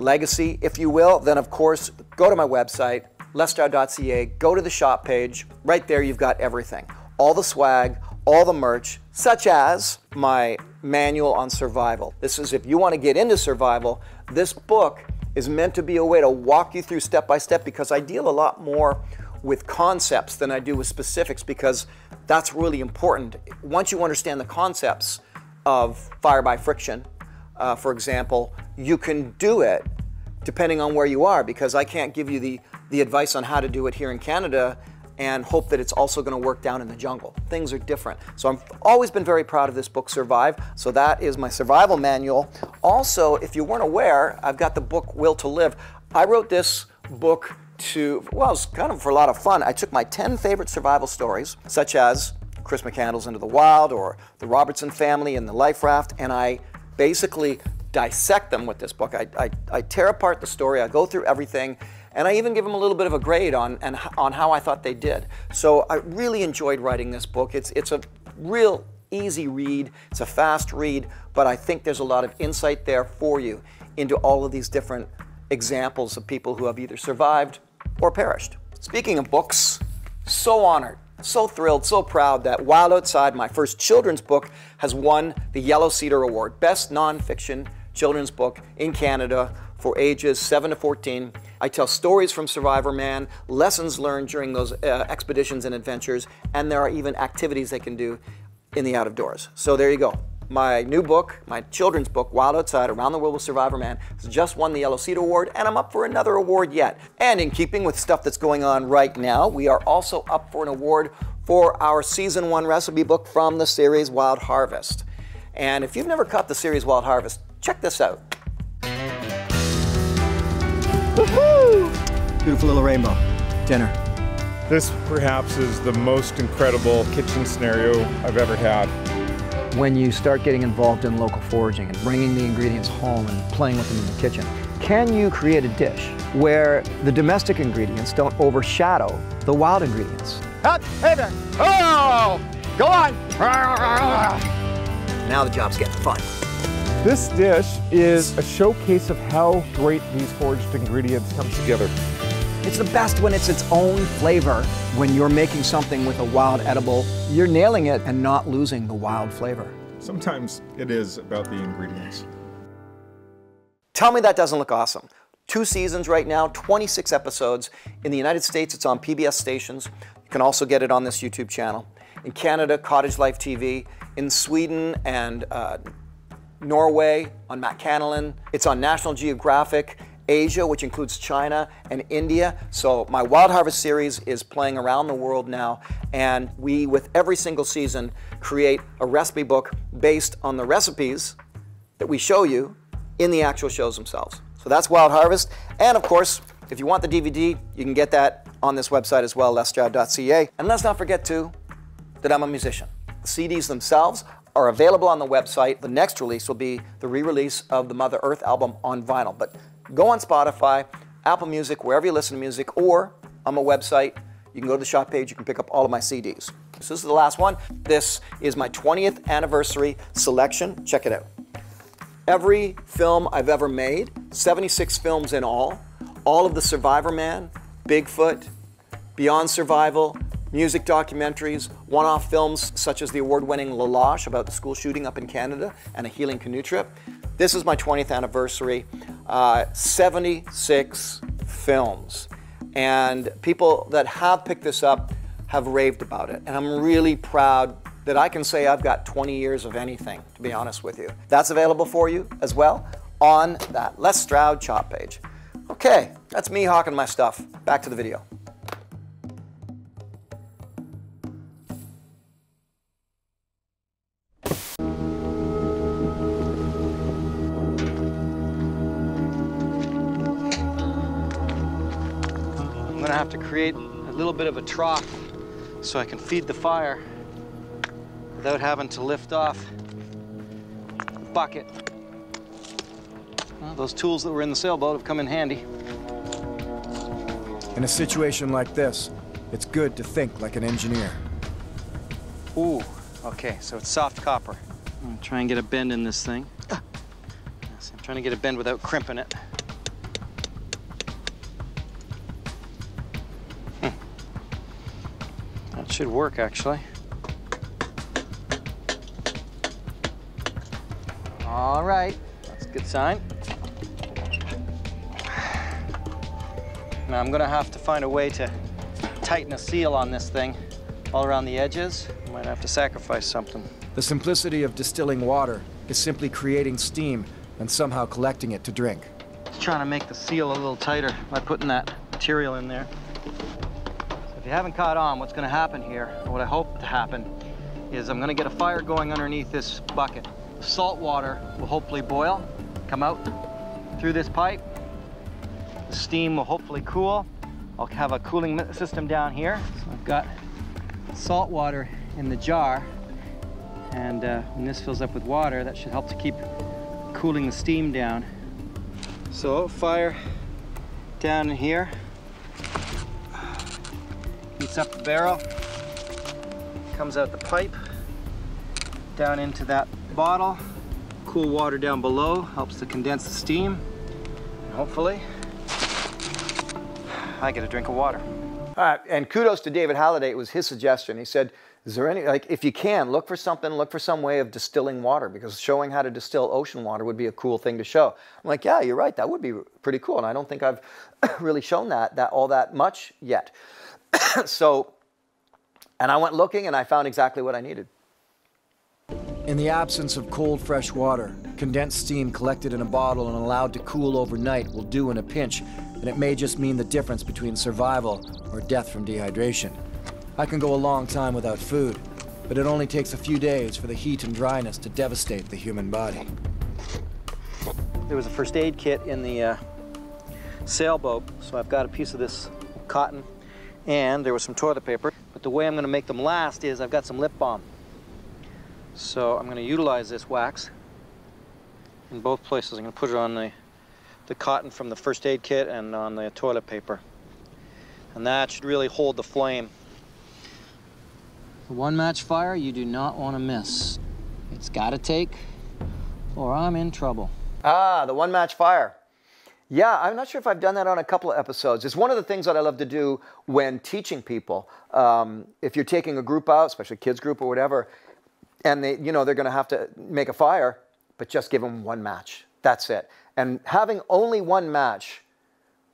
legacy, if you will, then of course, go to my website, lester dot c a, go to the shop page. Right there, you've got everything. All the swag, all the merch, such as my manual on survival. This is if you want to get into survival, this book is meant to be a way to walk you through step by step, because I deal a lot more with concepts than I do with specifics, because that's really important. Once you understand the concepts of fire by friction, uh, for example, you can do it depending on where you are, because I can't give you the, the advice on how to do it here in Canada and hope that it's also going to work down in the jungle. Things are different. So I've always been very proud of this book, Survive. So that is my survival manual. Also, if you weren't aware, I've got the book, Will to Live. I wrote this book to, well, it was kind of for a lot of fun. I took my ten favorite survival stories, such as Chris McCandless Into the Wild or the Robertson family and the life raft, and I basically dissect them with this book. I, I, I tear apart the story, I go through everything, and I even give them a little bit of a grade on, and, on how I thought they did. So I really enjoyed writing this book. It's, it's a real easy read, it's a fast read, but I think there's a lot of insight there for you into all of these different examples of people who have either survived or perished. Speaking of books, so honored, so thrilled, so proud that Wild Outside, my first children's book, has won the Yellow Cedar Award, Best Nonfiction Children's Book in Canada for ages seven to fourteen. I tell stories from Survivorman, lessons learned during those uh, expeditions and adventures, and there are even activities they can do in the out of doors. So there you go. My new book, my children's book, Wild Outside, Around the World with Survivorman, has just won the Yellow Cedar Award, and I'm up for another award yet. And in keeping with stuff that's going on right now, we are also up for an award for our season one recipe book from the series Wild Harvest. And if you've never caught the series Wild Harvest, check this out. Woohoo! Beautiful little rainbow. Dinner. This perhaps is the most incredible kitchen scenario I've ever had. When you start getting involved in local foraging and bringing the ingredients home and playing with them in the kitchen, can you create a dish where the domestic ingredients don't overshadow the wild ingredients? Up, hey there. Oh, go on. Now the job's getting fun. This dish is a showcase of how great these foraged ingredients come together. It's the best when it's its own flavor. When you're making something with a wild edible, you're nailing it and not losing the wild flavor. Sometimes it is about the ingredients. Tell me that doesn't look awesome. Two seasons right now, twenty-six episodes. In the United States, it's on P B S stations. You can also get it on this YouTube channel. In Canada, Cottage Life T V. In Sweden and uh, Norway, on Matt Graham. It's on National Geographic. Asia, which includes China and India. So my Wild Harvest series is playing around the world now, and we, with every single season, create a recipe book based on the recipes that we show you in the actual shows themselves. So that's Wild Harvest. And of course, if you want the D V D, you can get that on this website as well, les stroud dot c a. And let's not forget too, that I'm a musician. The C Ds themselves are available on the website. The next release will be the re-release of the Mother Earth album on vinyl. But go on Spotify, Apple Music, wherever you listen to music, or on my website. You can go to the shop page, you can pick up all of my C Ds. So this is the last one. This is my twentieth anniversary selection. Check it out. Every film I've ever made, seventy-six films in all, all of the Survivorman, Bigfoot, Beyond Survival, music documentaries, one-off films such as the award-winning Lalache about the school shooting up in Canada and a healing canoe trip. This is my twentieth anniversary, uh, seventy-six films. And people that have picked this up have raved about it. And I'm really proud that I can say I've got twenty years of anything, to be honest with you. That's available for you as well on that Les Stroud shop page. Okay, that's me hawking my stuff. Back to the video. Have to create a little bit of a trough so I can feed the fire without having to lift off the bucket. Well, those tools that were in the sailboat have come in handy. In a situation like this, it's good to think like an engineer. Ooh, okay, so it's soft copper. I'm gonna try and get a bend in this thing. Ah. So I'm trying to get a bend without crimping it. Should work, actually. All right, that's a good sign. Now I'm gonna have to find a way to tighten a seal on this thing all around the edges. I might have to sacrifice something. The simplicity of distilling water is simply creating steam and somehow collecting it to drink. Just trying to make the seal a little tighter by putting that material in there. If you haven't caught on, what's going to happen here, or what I hope to happen, is I'm going to get a fire going underneath this bucket. Salt water will hopefully boil, come out through this pipe. The steam will hopefully cool. I'll have a cooling system down here. So I've got salt water in the jar, and uh, when this fills up with water, that should help to keep cooling the steam down. So fire down in here, heats up the barrel, comes out the pipe, down into that bottle. Cool water down below helps to condense the steam. And hopefully, I get a drink of water. All right, and kudos to David Halliday. It was his suggestion. He said, is there any, like, if you can, look for something, look for some way of distilling water, because showing how to distill ocean water would be a cool thing to show. I'm like, yeah, you're right. That would be pretty cool. And I don't think I've really shown that, that all that much yet. So, and I went looking and I found exactly what I needed. In the absence of cold, fresh water, condensed steam collected in a bottle and allowed to cool overnight will do in a pinch, and it may just mean the difference between survival or death from dehydration. I can go a long time without food, but it only takes a few days for the heat and dryness to devastate the human body. There was a first aid kit in the uh, sailboat, so I've got a piece of this cotton, and there was some toilet paper. But the way I'm going to make them last is I've got some lip balm. So I'm going to utilize this wax in both places. I'm going to put it on the, the cotton from the first aid kit and on the toilet paper. And that should really hold the flame. The one match fire you do not want to miss. It's got to take, or I'm in trouble. Ah, the one match fire. Yeah, I'm not sure if I've done that on a couple of episodes. It's one of the things that I love to do when teaching people. Um, if you're taking a group out, especially a kids group or whatever, and they, you know, they're going to have to make a fire, but just give them one match. That's it. And having only one match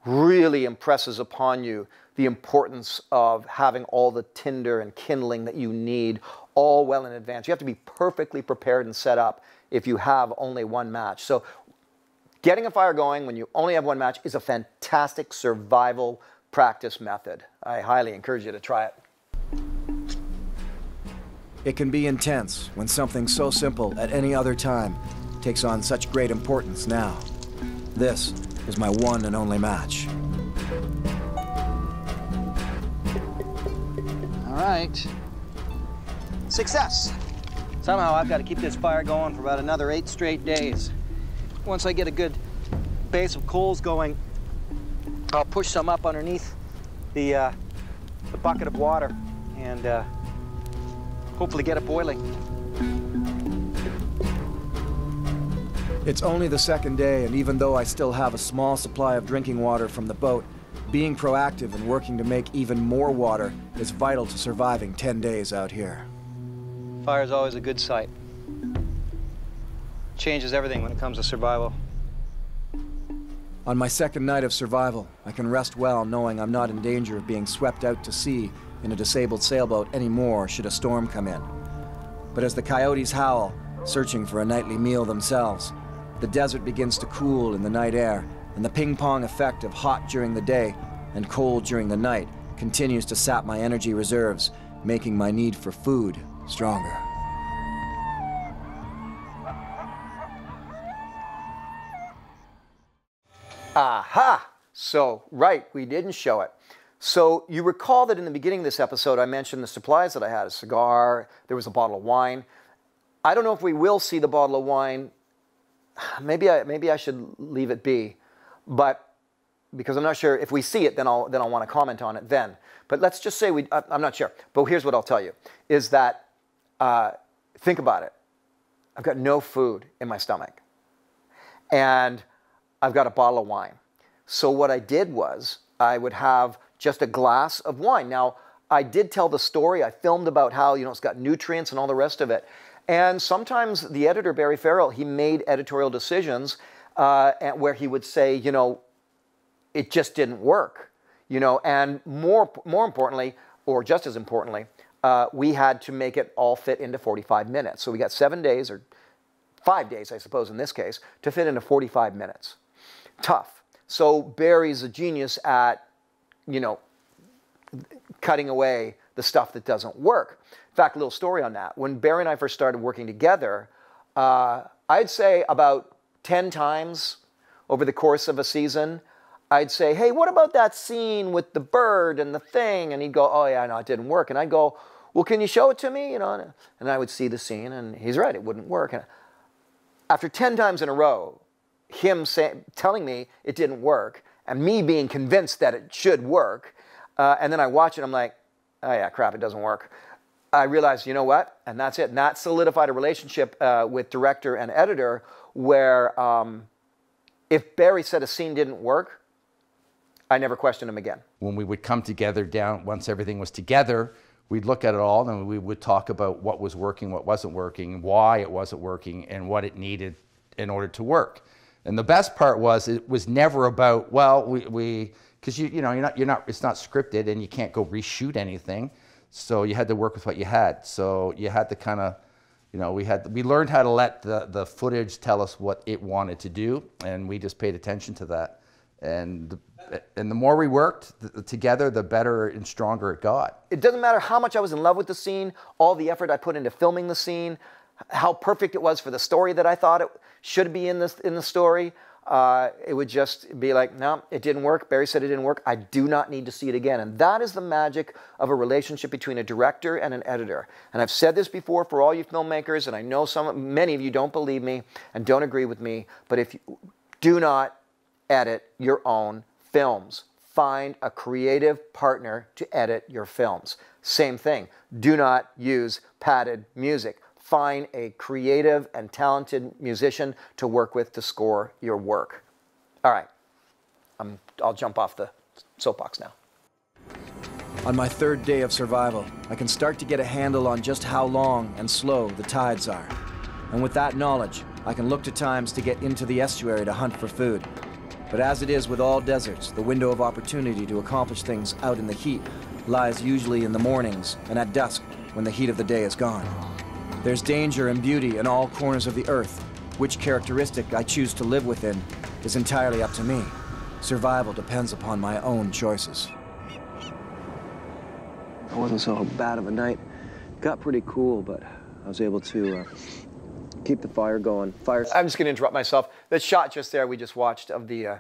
really impresses upon you the importance of having all the tinder and kindling that you need all well in advance. You have to be perfectly prepared and set up if you have only one match. So getting a fire going when you only have one match is a fantastic survival practice method. I highly encourage you to try it. It can be intense when something so simple at any other time takes on such great importance now. This is my one and only match. All right. Success. Somehow I've got to keep this fire going for about another eight straight days. Once I get a good base of coals going, I'll push some up underneath the, uh, the bucket of water and uh, hopefully get it boiling. It's only the second day, and even though I still have a small supply of drinking water from the boat, being proactive and working to make even more water is vital to surviving ten days out here. Fire's always a good sight. Changes everything when it comes to survival. On my second night of survival, I can rest well knowing I'm not in danger of being swept out to sea in a disabled sailboat anymore should a storm come in. But as the coyotes howl, searching for a nightly meal themselves, the desert begins to cool in the night air, and the ping-pong effect of hot during the day and cold during the night continues to sap my energy reserves, making my need for food stronger. Aha! So, right, we didn't show it. So you recall that in the beginning of this episode, I mentioned the supplies that I had, a cigar, there was a bottle of wine. I don't know if we will see the bottle of wine. Maybe I, maybe I should leave it be, but because I'm not sure if we see it, then I'll, then I'll want to comment on it then. But let's just say we, I, I'm not sure, but here's what I'll tell you, is that, uh, think about it. I've got no food in my stomach and I've got a bottle of wine. So what I did was I would have just a glass of wine. Now, I did tell the story. I filmed about how, you know, it's got nutrients and all the rest of it. And sometimes the editor, Barry Farrell, he made editorial decisions uh, where he would say, you know, it just didn't work, you know, and more, more importantly, or just as importantly, uh, we had to make it all fit into forty-five minutes. So we got seven days or five days, I suppose, in this case, to fit into forty-five minutes. Tough. So Barry's a genius at, you know, cutting away the stuff that doesn't work. In fact, a little story on that. When Barry and I first started working together, uh, I'd say about ten times over the course of a season, I'd say, hey, what about that scene with the bird and the thing? And he'd go, oh, yeah, no, it didn't work. And I'd go, well, can you show it to me? You know, and I would see the scene, and he's right, it wouldn't work. And after ten times in a row, him say, telling me it didn't work, and me being convinced that it should work, uh, and then I watch it, I'm like, oh, yeah, crap, it doesn't work. I realized, you know what, and that's it. And that solidified a relationship uh, with director and editor where um, if Barry said a scene didn't work, I never questioned him again. When we would come together down, once everything was together, we'd look at it all and we would talk about what was working, what wasn't working, why it wasn't working, and what it needed in order to work. And the best part was it was never about, well, we, we cause you, you know, you're not, you're not, it's not scripted and you can't go reshoot anything. So you had to work with what you had. So you had to kind of, you know, we had, we learned how to let the, the footage tell us what it wanted to do. And we just paid attention to that. And the, and the more we worked the, together, the better and stronger it got. It doesn't matter how much I was in love with the scene, all the effort I put into filming the scene, how perfect it was for the story that I thought it should be in, this, in the story. Uh, it would just be like, no, it didn't work. Barry said it didn't work. I do not need to see it again. And that is the magic of a relationship between a director and an editor. And I've said this before for all you filmmakers, and I know some, many of you don't believe me and don't agree with me, but if you do not edit your own films. Find a creative partner to edit your films. Same thing. Do not use padded music. Find a creative and talented musician to work with to score your work. All right, I'm, I'll jump off the soapbox now. On my third day of survival, I can start to get a handle on just how long and slow the tides are. And with that knowledge, I can look to times to get into the estuary to hunt for food. But as it is with all deserts, the window of opportunity to accomplish things out in the heat lies usually in the mornings and at dusk when the heat of the day is gone. There's danger and beauty in all corners of the earth. Which characteristic I choose to live within is entirely up to me. Survival depends upon my own choices. It wasn't so bad of a night. It got pretty cool, but I was able to... Uh... keep the fire going. Fire. I'm just going to interrupt myself. That shot just there we just watched of the, uh,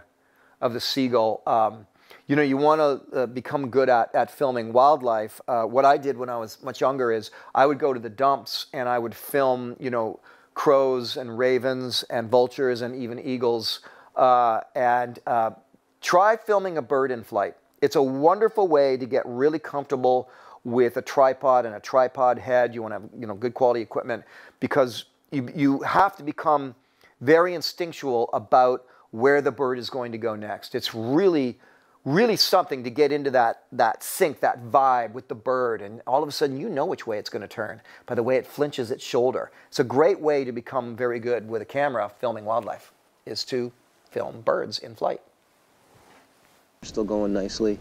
of the seagull. Um, you know, you want to uh, become good at, at filming wildlife. Uh, what I did when I was much younger is I would go to the dumps and I would film, you know, crows and ravens and vultures and even eagles uh, and uh, try filming a bird in flight. It's a wonderful way to get really comfortable with a tripod and a tripod head. You want to have, you know, good quality equipment because You, you have to become very instinctual about where the bird is going to go next. It's really, really something to get into that, that sync, that vibe with the bird. And all of a sudden, you know which way it's going to turn by the way it flinches its shoulder. It's a great way to become very good with a camera filming wildlife is to film birds in flight. Still going nicely.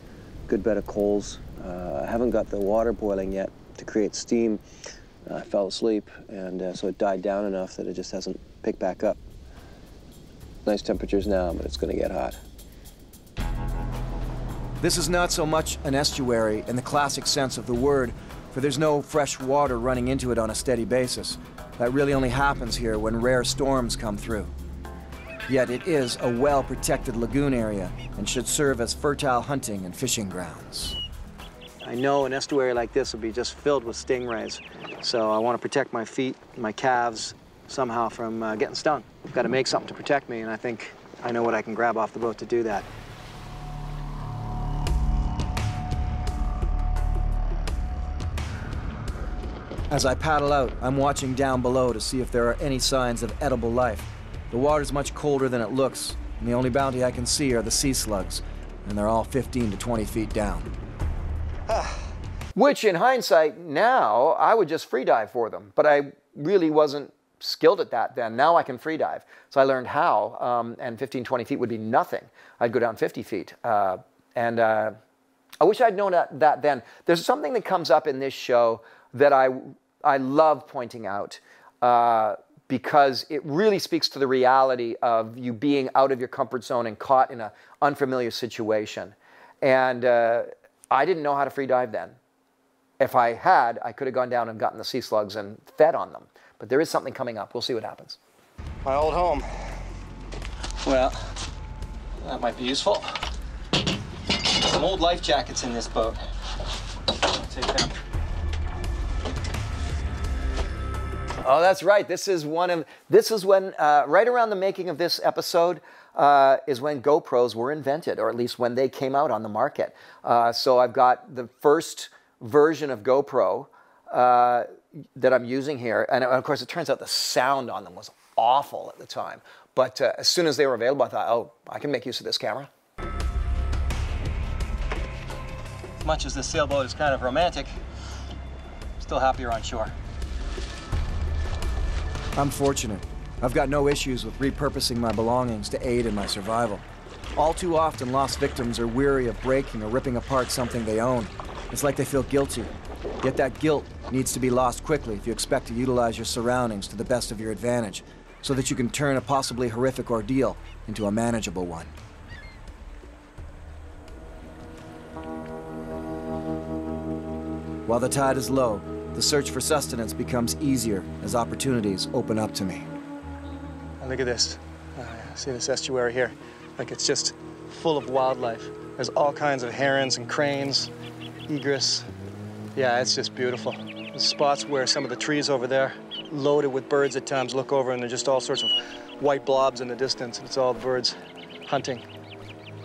Good bed of coals. Uh, I haven't got the water boiling yet to create steam. I fell asleep, and uh, so it died down enough that it just hasn't picked back up. Nice temperatures now, but it's going to get hot. This is not so much an estuary in the classic sense of the word, for there's no fresh water running into it on a steady basis. That really only happens here when rare storms come through. Yet it is a well-protected lagoon area and should serve as fertile hunting and fishing grounds. I know an estuary like this would be just filled with stingrays, so I want to protect my feet, my calves, somehow from uh, getting stung. I've got to make something to protect me, and I think I know what I can grab off the boat to do that. As I paddle out, I'm watching down below to see if there are any signs of edible life. The water's much colder than it looks, and the only bounty I can see are the sea slugs, and they're all fifteen to twenty feet down. Which, in hindsight, now, I would just free dive for them. But I really wasn't skilled at that then. Now I can free dive. So I learned how, um, and fifteen, twenty feet would be nothing. I'd go down fifty feet. Uh, and uh, I wish I'd known that, that then. There's something that comes up in this show that I, I love pointing out uh, because it really speaks to the reality of you being out of your comfort zone and caught in an unfamiliar situation. And... Uh, I didn't know how to free dive then. If I had, I could have gone down and gotten the sea slugs and fed on them. But there is something coming up. We'll see what happens. My old home. Well, that might be useful. Some old life jackets in this boat. Take them. Oh, that's right. This is one of, this is when, uh, right around the making of this episode, uh, is when GoPros were invented, or at least when they came out on the market. Uh, so I've got the first version of GoPro uh, that I'm using here. And of course, it turns out the sound on them was awful at the time. But uh, as soon as they were available, I thought, oh, I can make use of this camera. As much as this sailboat is kind of romantic, I'm still happier on shore. I'm fortunate. I've got no issues with repurposing my belongings to aid in my survival. All too often, lost victims are weary of breaking or ripping apart something they own. It's like they feel guilty. Yet that guilt needs to be lost quickly if you expect to utilize your surroundings to the best of your advantage, so that you can turn a possibly horrific ordeal into a manageable one. While the tide is low, the search for sustenance becomes easier as opportunities open up to me. Look at this. Uh, see this estuary here? Like, it's just full of wildlife. There's all kinds of herons and cranes, egrets. Yeah, it's just beautiful. There's spots where some of the trees over there, loaded with birds at times, look over and they're just all sorts of white blobs in the distance. It's all the birds hunting,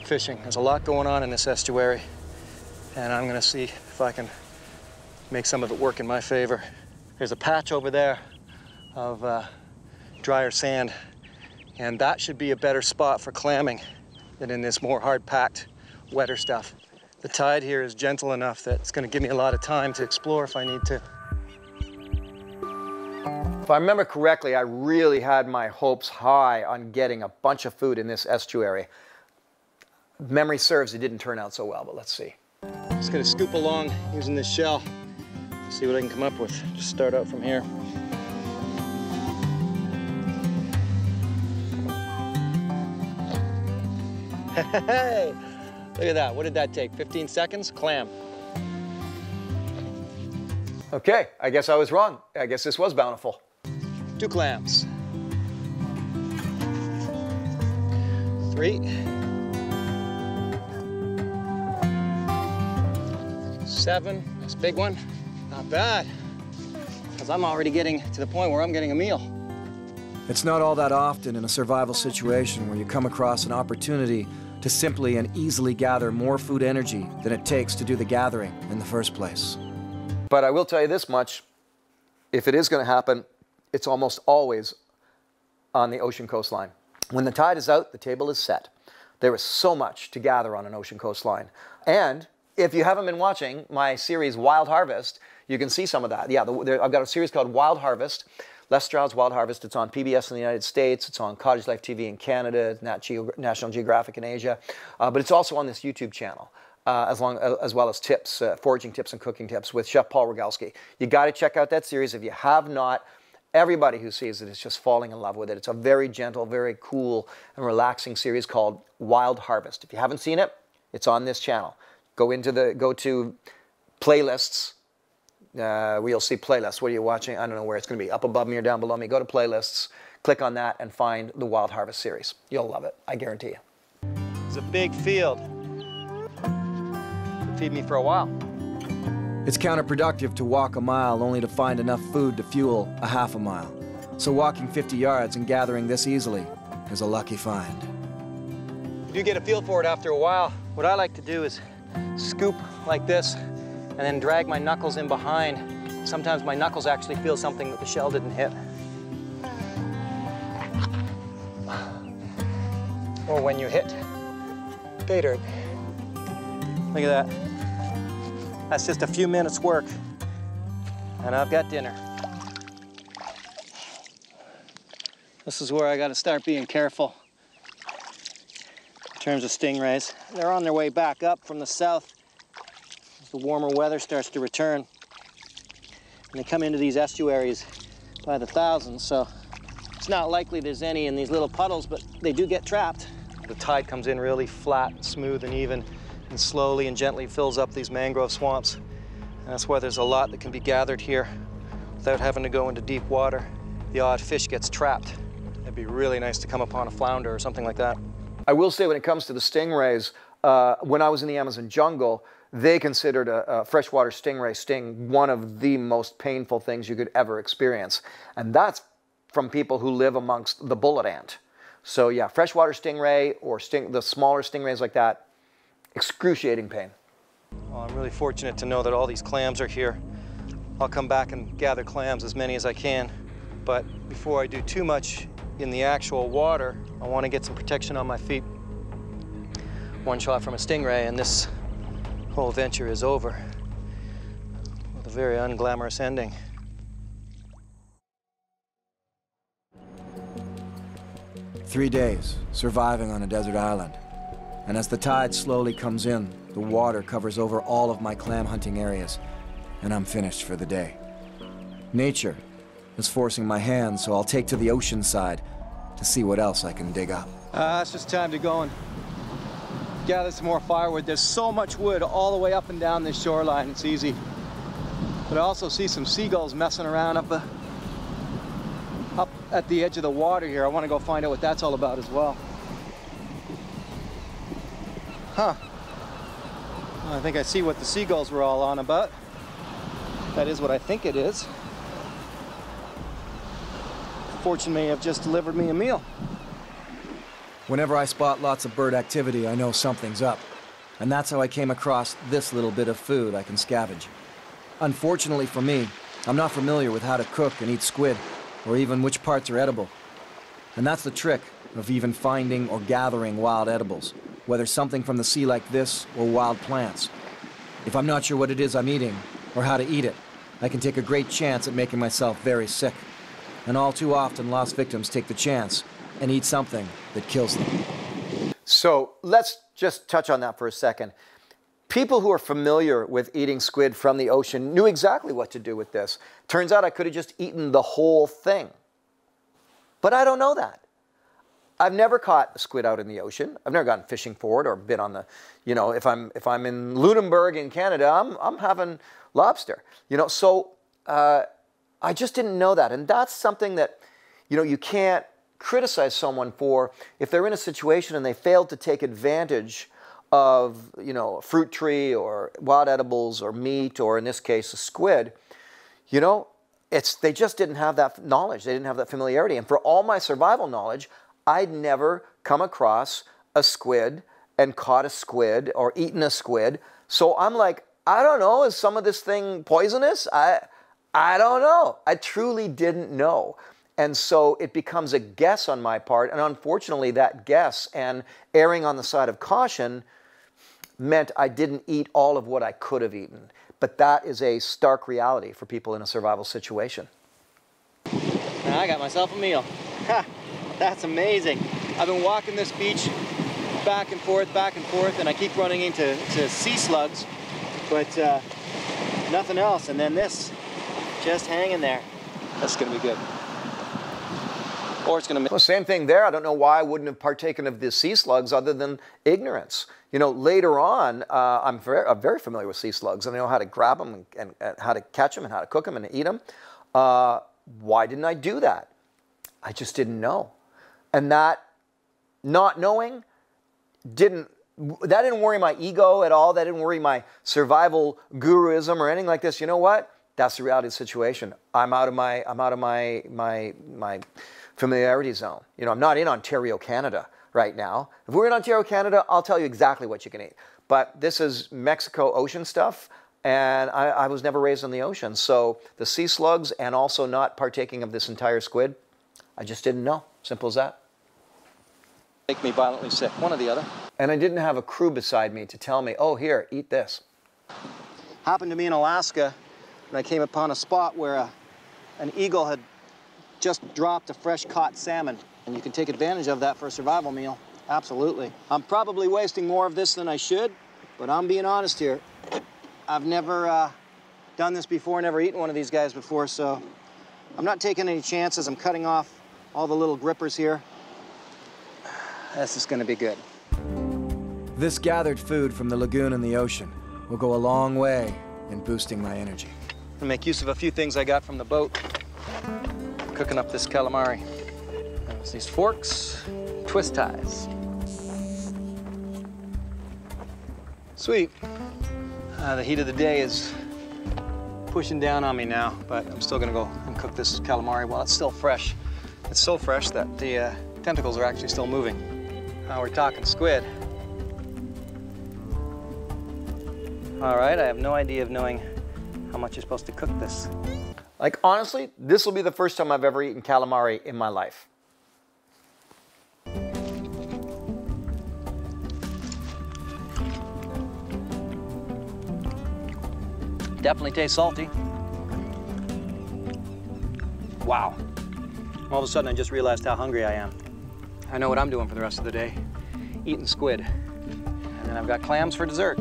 fishing. There's a lot going on in this estuary, and I'm gonna see if I can make some of it work in my favor. There's a patch over there of uh, drier sand, and that should be a better spot for clamming than in this more hard-packed, wetter stuff. The tide here is gentle enough that it's going to give me a lot of time to explore if I need to. If I remember correctly, I really had my hopes high on getting a bunch of food in this estuary. Memory serves, it didn't turn out so well, but let's see. I'm just going to scoop along using this shell. See what I can come up with. Just start out from here. Hey! Look at that. What did that take? fifteen seconds? Clam. Okay, I guess I was wrong. I guess this was bountiful. Two clams. Three. Seven. That's a big one. Not bad, because I'm already getting to the point where I'm getting a meal. It's not all that often in a survival situation where you come across an opportunity to simply and easily gather more food energy than it takes to do the gathering in the first place. But I will tell you this much, if it is going to happen, it's almost always on the ocean coastline. When the tide is out, the table is set. There is so much to gather on an ocean coastline. And if you haven't been watching my series Wild Harvest, you can see some of that. Yeah, the, there, I've got a series called Wild Harvest, Les Stroud's Wild Harvest. It's on P B S in the United States. It's on Cottage Life T V in Canada, Nat Geo, National Geographic in Asia. Uh, but it's also on this YouTube channel, uh, as, long, uh, as well as tips, uh, foraging tips and cooking tips with Chef Paul Rogalski. You got to check out that series if you have not. Everybody who sees it is just falling in love with it. It's a very gentle, very cool and relaxing series called Wild Harvest. If you haven't seen it, it's on this channel. Go into the, go to playlists, uh, where you'll see playlists. What are you watching? I don't know where it's going to be, up above me or down below me. Go to playlists, click on that, and find the Wild Harvest series. You'll love it, I guarantee you. It's a big field. It'll feed me for a while. It's counterproductive to walk a mile only to find enough food to fuel a half a mile. So walking fifty yards and gathering this easily is a lucky find. You do get a feel for it after a while. What I like to do is scoop like this and then drag my knuckles in behind. Sometimes my knuckles actually feel something that the shell didn't hit. Or when you hit bay dirt. Look at that. That's just a few minutes work and I've got dinner. This is where I got to start being careful in terms of stingrays. They're on their way back up from the south as the warmer weather starts to return. And they come into these estuaries by the thousands, so it's not likely there's any in these little puddles, but they do get trapped. The tide comes in really flat, smooth, and even. and slowly and gently fills up these mangrove swamps. And that's why there's a lot that can be gathered here without having to go into deep water. The odd fish gets trapped. It'd be really nice to come upon a flounder or something like that. I will say, when it comes to the stingrays, uh, when I was in the Amazon jungle, they considered a, a freshwater stingray sting one of the most painful things you could ever experience. And that's from people who live amongst the bullet ant. So yeah, freshwater stingray or sting, the smaller stingrays like that, excruciating pain. Well, I'm really fortunate to know that all these clams are here. I'll come back and gather clams, as many as I can. But before I do too much in the actual water, I want to get some protection on my feet. One shot from a stingray and this whole venture is over, with a very unglamorous ending. Three days, surviving on a desert island. And as the tide slowly comes in, the water covers over all of my clam hunting areas, and I'm finished for the day. Nature is forcing my hand, so I'll take to the ocean side to see what else I can dig up. Uh, it's just time to go and gather some more firewood. There's so much wood all the way up and down this shoreline, it's easy. But I also see some seagulls messing around up, a, up at the edge of the water here. I want to go find out what that's all about as well. Huh. I think I see what the seagulls were all on about. That is what I think it is. Fortune may have just delivered me a meal. Whenever I spot lots of bird activity, I know something's up. And that's how I came across this little bit of food I can scavenge. Unfortunately for me, I'm not familiar with how to cook and eat squid, or even which parts are edible. And that's the trick of even finding or gathering wild edibles, whether something from the sea like this or wild plants. If I'm not sure what it is I'm eating or how to eat it, I can take a great chance at making myself very sick. And all too often, lost victims take the chance and eat something that kills them. So let's just touch on that for a second. People who are familiar with eating squid from the ocean knew exactly what to do with this. Turns out I could have just eaten the whole thing. But I don't know that. I've never caught a squid out in the ocean. I've never gone fishing for it or been on the, you know, if I'm, if I'm in Lunenburg in Canada, I'm, I'm having lobster. You know, so uh, I just didn't know that. And that's something that, you know, you can't criticize someone for if they're in a situation and they failed to take advantage of, you know, a fruit tree or wild edibles or meat, or in this case a squid. You know, it's, they just didn't have that knowledge. They didn't have that familiarity. And for all my survival knowledge, I'd never come across a squid and caught a squid or eaten a squid. So I'm like, I don't know, is some of this thing poisonous? I, I don't know. I truly didn't know. And so it becomes a guess on my part, and unfortunately that guess and erring on the side of caution meant I didn't eat all of what I could have eaten. But that is a stark reality for people in a survival situation. Now I got myself a meal. Ha, that's amazing. I've been walking this beach back and forth, back and forth, and I keep running into to sea slugs, but uh, nothing else. And then this, just hanging there. That's gonna be good. Or it's going to... Well, same thing there. I don't know why I wouldn't have partaken of the sea slugs other than ignorance. You know, later on, uh, I'm, very, I'm very familiar with sea slugs, and I know how to grab them and, and, and how to catch them and how to cook them and eat them. Uh, why didn't I do that? I just didn't know. And that not knowing didn't... That didn't worry my ego at all. That didn't worry my survival guruism or anything like this. You know what? That's the reality of the situation. I'm out of my... I'm out of my... my, my familiarity zone. You know, I'm not in Ontario, Canada right now. If we're in Ontario, Canada, I'll tell you exactly what you can eat. But this is Mexico ocean stuff, and I, I was never raised on the ocean. So the sea slugs and also not partaking of this entire squid, I just didn't know. Simple as that. Make me violently sick, one or the other. And I didn't have a crew beside me to tell me, oh, here, eat this. Happened to me in Alaska, and I came upon a spot where a, an eagle had just dropped a fresh caught salmon, and you can take advantage of that for a survival meal. Absolutely. I'm probably wasting more of this than I should, but I'm being honest here. I've never uh, done this before, never eaten one of these guys before, so I'm not taking any chances. I'm cutting off all the little grippers here. This is gonna be good. This gathered food from the lagoon and the ocean will go a long way in boosting my energy. I'll make use of a few things I got from the boat. I'm cooking up this calamari. There's these forks, twist ties. Sweet. Uh, the heat of the day is pushing down on me now, but I'm still gonna go and cook this calamari while it's still fresh. It's so fresh that the uh, tentacles are actually still moving. Uh, we're talking squid. All right, I have no idea of knowing how much you're supposed to cook this. Like, honestly, this will be the first time I've ever eaten calamari in my life. Definitely tastes salty. Wow. All of a sudden, I just realized how hungry I am. I know what I'm doing for the rest of the day, eating squid. And then I've got clams for dessert.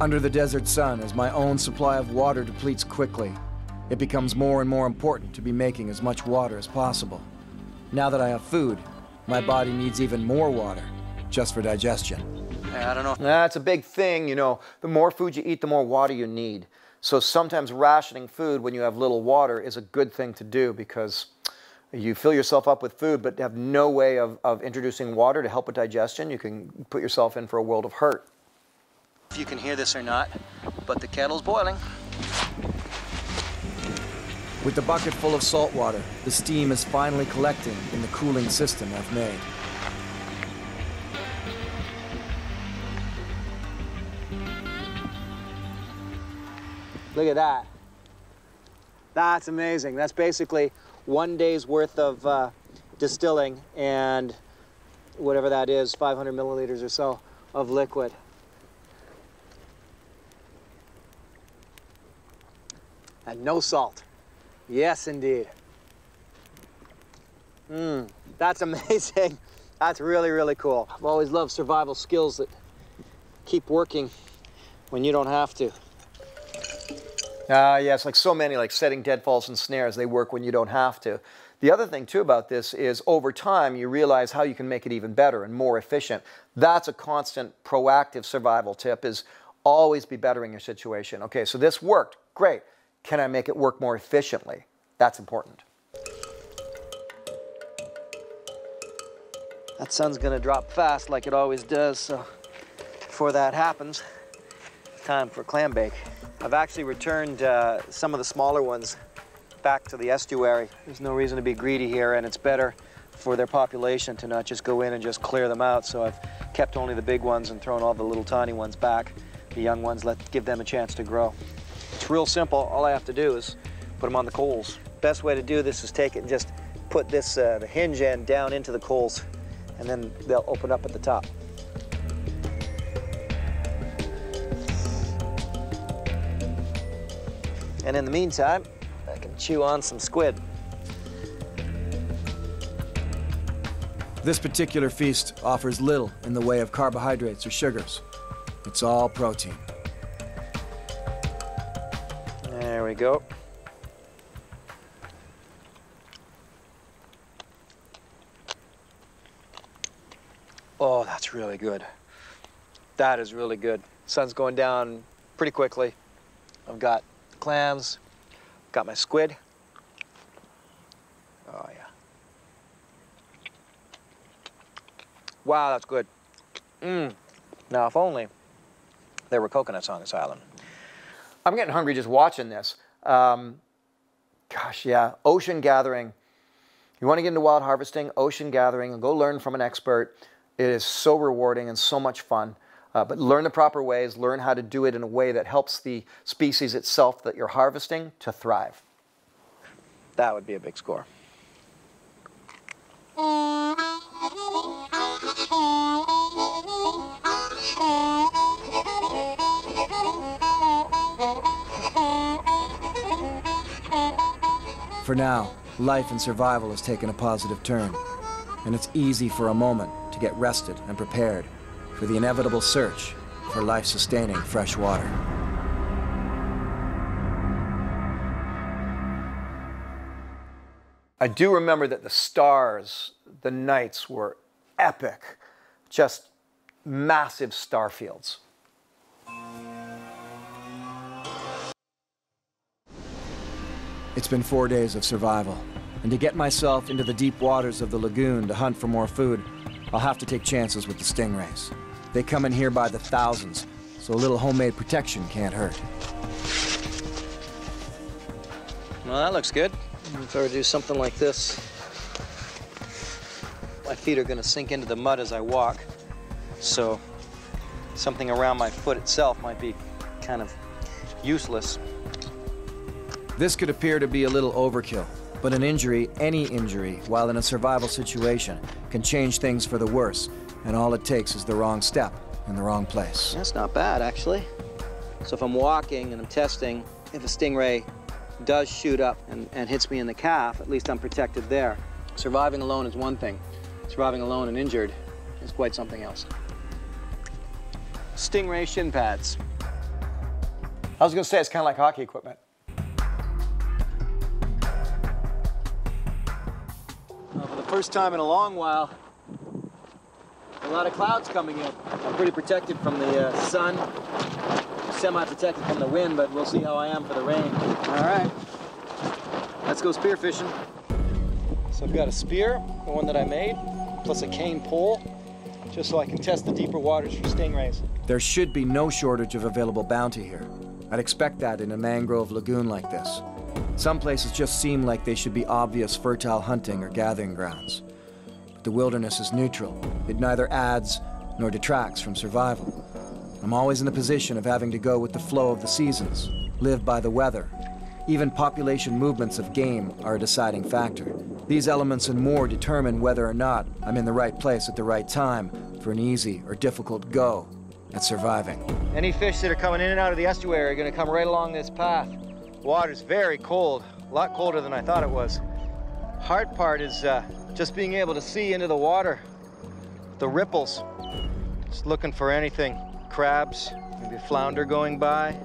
Under the desert sun, as my own supply of water depletes quickly, it becomes more and more important to be making as much water as possible. Now that I have food, my body needs even more water, just for digestion. I don't know. That's a big thing, you know. The more food you eat, the more water you need. So sometimes rationing food when you have little water is a good thing to do because you fill yourself up with food but have no way of, of introducing water to help with digestion. You can put yourself in for a world of hurt. If you can hear this or not, but the kettle's boiling. With the bucket full of salt water, the steam is finally collecting in the cooling system I've made. Look at that. That's amazing. That's basically one day's worth of uh, distilling and whatever that is, five hundred milliliters or so of liquid. And no salt. Yes, indeed. Mmm, that's amazing. That's really, really cool. I've always loved survival skills that keep working when you don't have to. Ah, uh, yes, like so many, like setting deadfalls and snares, they work when you don't have to. The other thing, too, about this is over time, you realize how you can make it even better and more efficient. That's a constant proactive survival tip, is always be bettering your situation. Okay, so this worked. Great. Can I make it work more efficiently? That's important. That sun's going to drop fast like it always does, so before that happens, time for clam bake. I've actually returned uh, some of the smaller ones back to the estuary. There's no reason to be greedy here, and it's better for their population to not just go in and just clear them out. So I've kept only the big ones and thrown all the little tiny ones back. The young ones, let's give them a chance to grow. It's real simple. All I have to do is put them on the coals. Best way to do this is take it and just put this, uh, the hinge end down into the coals, and then they'll open up at the top. And in the meantime, I can chew on some squid. This particular feast offers little in the way of carbohydrates or sugars. It's all protein. There we go. Oh, that's really good. That is really good. Sun's going down pretty quickly. I've got clams, got my squid. Oh, yeah. Wow, that's good. Mmm. Now, if only there were coconuts on this island. I'm getting hungry just watching this. Um, gosh, yeah, ocean gathering. You want to get into wild harvesting, ocean gathering, and go learn from an expert. It is so rewarding and so much fun. Uh, but learn the proper ways, learn how to do it in a way that helps the species itself that you're harvesting to thrive. That would be a big score. For now, life and survival has taken a positive turn, and it's easy for a moment to get rested and prepared for the inevitable search for life-sustaining fresh water. I do remember that the stars, the nights were epic, just massive star fields. It's been four days of survival, and to get myself into the deep waters of the lagoon to hunt for more food, I'll have to take chances with the stingrays. They come in here by the thousands, so a little homemade protection can't hurt. Well, that looks good. If I were to do something like this, my feet are going to sink into the mud as I walk, so something around my foot itself might be kind of useless. This could appear to be a little overkill, but an injury, any injury, while in a survival situation, can change things for the worse, and all it takes is the wrong step in the wrong place. That's not bad, actually. So if I'm walking and I'm testing, if a stingray does shoot up and, and hits me in the calf, at least I'm protected there. Surviving alone is one thing. Surviving alone and injured is quite something else. Stingray shin pads. I was gonna say, it's kind of like hockey equipment. First time in a long while, a lot of clouds coming in. I'm pretty protected from the uh, sun, semi-protected from the wind, but we'll see how I am for the rain. All right, let's go spear fishing. So I've got a spear, the one that I made, plus a cane pole, just so I can test the deeper waters for stingrays. There should be no shortage of available bounty here. I'd expect that in a mangrove lagoon like this. Some places just seem like they should be obvious fertile hunting or gathering grounds. But the wilderness is neutral. It neither adds nor detracts from survival. I'm always in the position of having to go with the flow of the seasons, live by the weather. Even population movements of game are a deciding factor. These elements and more determine whether or not I'm in the right place at the right time for an easy or difficult go at surviving. Any fish that are coming in and out of the estuary are going to come right along this path. Water's very cold, a lot colder than I thought it was. Hard part is uh, just being able to see into the water, the ripples. Just looking for anything, crabs, maybe a flounder going by.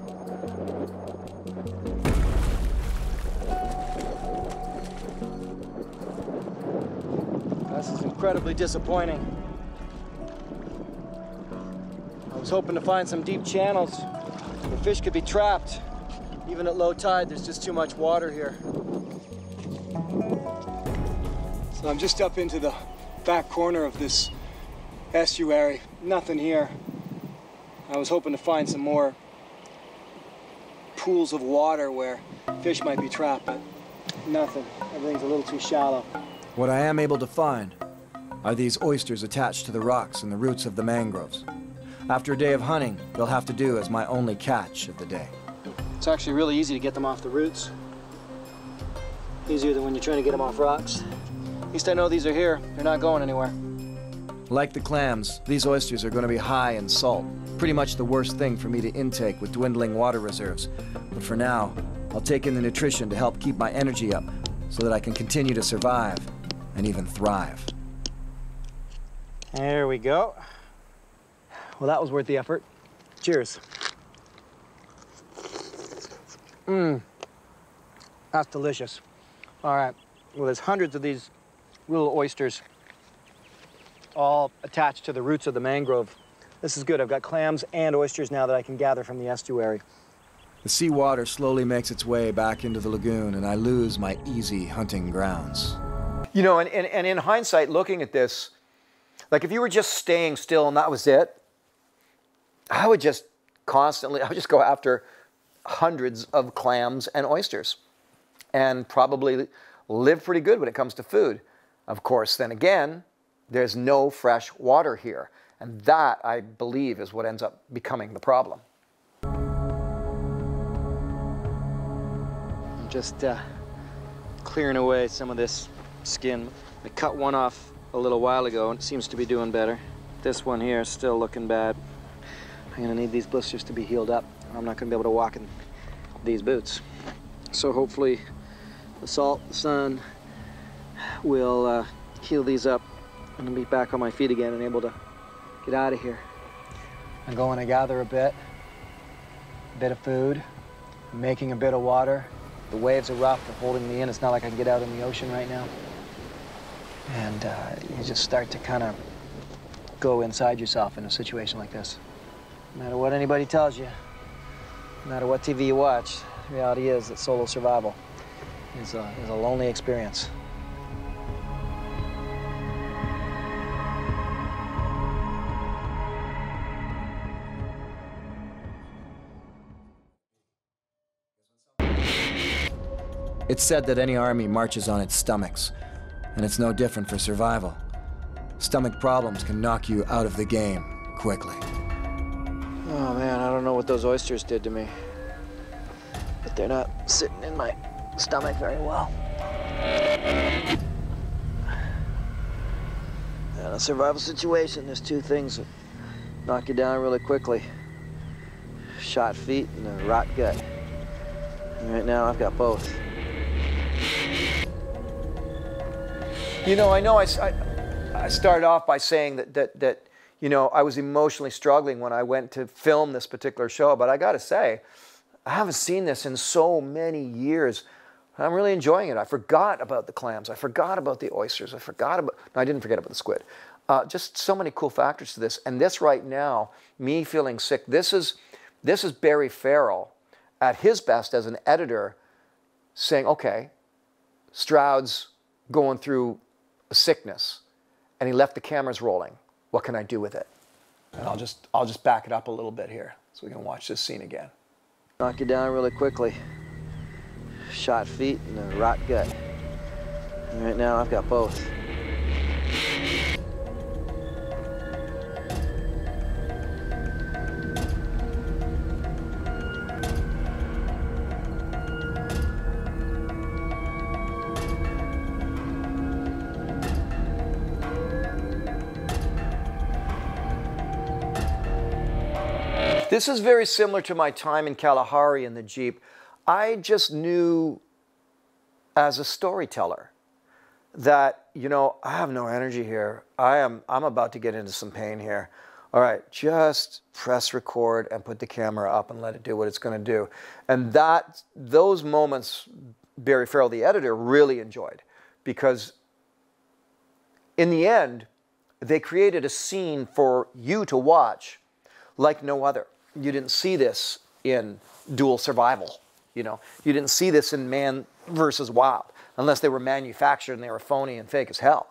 This is incredibly disappointing. I was hoping to find some deep channels where fish could be trapped. Even at low tide, there's just too much water here. So I'm just up into the back corner of this estuary. Nothing here. I was hoping to find some more pools of water where fish might be trapped, but nothing. Everything's a little too shallow. What I am able to find are these oysters attached to the rocks and the roots of the mangroves. After a day of hunting, they'll have to do as my only catch of the day. It's actually really easy to get them off the roots. Easier than when you're trying to get them off rocks. At least I know these are here. They're not going anywhere. Like the clams, these oysters are going to be high in salt. Pretty much the worst thing for me to intake with dwindling water reserves. But for now, I'll take in the nutrition to help keep my energy up so that I can continue to survive and even thrive. There we go. Well, that was worth the effort. Cheers. Mmm, that's delicious. All right, well, there's hundreds of these little oysters all attached to the roots of the mangrove. This is good. I've got clams and oysters now that I can gather from the estuary. The seawater slowly makes its way back into the lagoon, and I lose my easy hunting grounds. You know, and, and, and in hindsight, looking at this, like if you were just staying still and that was it, I would just constantly, I would just go after hundreds of clams and oysters and probably live pretty good when it comes to food. Of course, then again, there's no fresh water here. And that, I believe, is what ends up becoming the problem. I'm just uh, clearing away some of this skin. I cut one off a little while ago and it seems to be doing better. This one here is still looking bad. I'm gonna need these blisters to be healed up. I'm not going to be able to walk in these boots. So hopefully the salt, the sun will uh, heal these up and I'll be back on my feet again and able to get out of here. I'm going to gather a bit, a bit of food, I'm making a bit of water. The waves are rough, they're holding me in. It's not like I can get out in the ocean right now. And uh, you just start to kind of go inside yourself in a situation like this. No matter what anybody tells you, no matter what T V you watch, the reality is that solo survival is a, is a lonely experience. It's said that any army marches on its stomachs, and it's no different for survival. Stomach problems can knock you out of the game quickly. Oh man, I don't know what those oysters did to me, but they're not sitting in my stomach very well. In a survival situation, there's two things that knock you down really quickly. Shot feet and a rot gut. And right now, I've got both. You know, I know I, I, I started off by saying that, that, that, you know, I was emotionally struggling when I went to film this particular show, but I gotta say, I haven't seen this in so many years. I'm really enjoying it. I forgot about the clams. I forgot about the oysters. I forgot about, no, I didn't forget about the squid. Uh, just so many cool factors to this. And this right now, me feeling sick, this is, this is Barry Farrell at his best as an editor saying, okay, Stroud's going through sickness, and he left the cameras rolling. What can I do with it? And I'll just, I'll just back it up a little bit here so we can watch this scene again. Knock you down really quickly. Shot feet and a rot gut. And right now I've got both. This is very similar to my time in Kalahari in the Jeep. I just knew as a storyteller that, you know, I have no energy here. I am, I'm about to get into some pain here. All right, just press record and put the camera up and let it do what it's going to do. And that, those moments, Barry Farrell, the editor, really enjoyed, because in the end, they created a scene for you to watch like no other. You didn't see this in Dual Survival, you know. You didn't see this in Man versus. Wild, unless they were manufactured and they were phony and fake as hell.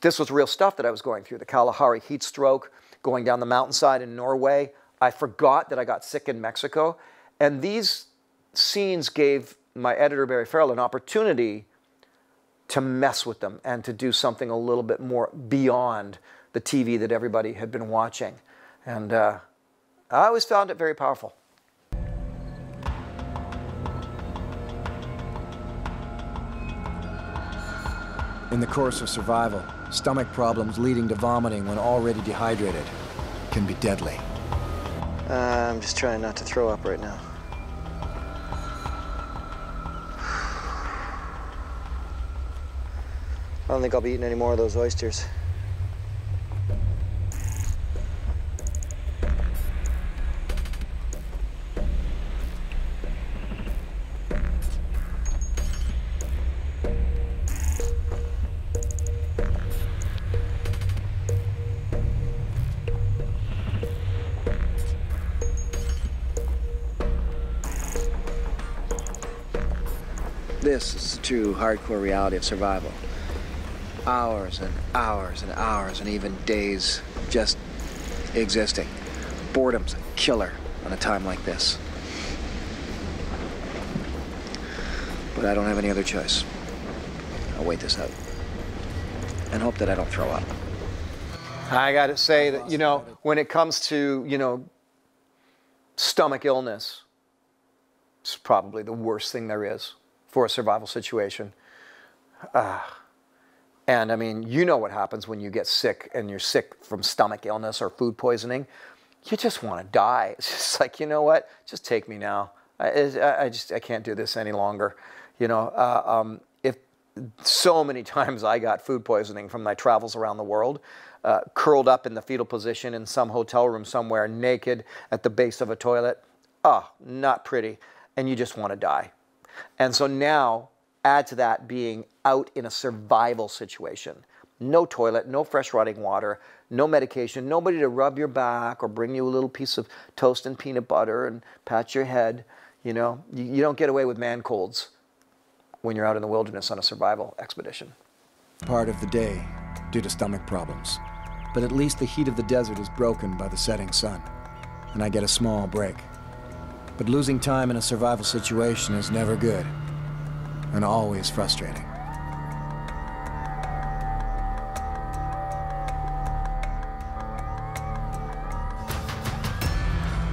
This was real stuff that I was going through, the Kalahari heat stroke, going down the mountainside in Norway. I forgot that I got sick in Mexico. And these scenes gave my editor, Barry Farrell, an opportunity to mess with them and to do something a little bit more beyond the T V that everybody had been watching. And, uh, I always found it very powerful. In the course of survival, stomach problems leading to vomiting when already dehydrated can be deadly. Uh, I'm just trying not to throw up right now. I don't think I'll be eating any more of those oysters. This is the true hardcore reality of survival. Hours and hours and hours and even days just existing. Boredom's a killer on a time like this. But I don't have any other choice. I'll wait this out and hope that I don't throw up. I gotta say that, you know, when it comes to, you know, stomach illness, it's probably the worst thing there is for a survival situation. Uh, and I mean, you know what happens when you get sick and you're sick from stomach illness or food poisoning. You just want to die. It's just like, you know what, just take me now. I, I just, I can't do this any longer. You know, uh, um, if so many times I got food poisoning from my travels around the world, uh, curled up in the fetal position in some hotel room somewhere, naked at the base of a toilet. Oh, not pretty. And you just want to die. And so now, add to that being out in a survival situation. No toilet, no fresh running water, no medication, nobody to rub your back or bring you a little piece of toast and peanut butter and pat your head. You know, you, you don't get away with man colds when you're out in the wilderness on a survival expedition. Part of the day due to stomach problems, but at least the heat of the desert is broken by the setting sun, and I get a small break. But losing time in a survival situation is never good and always frustrating.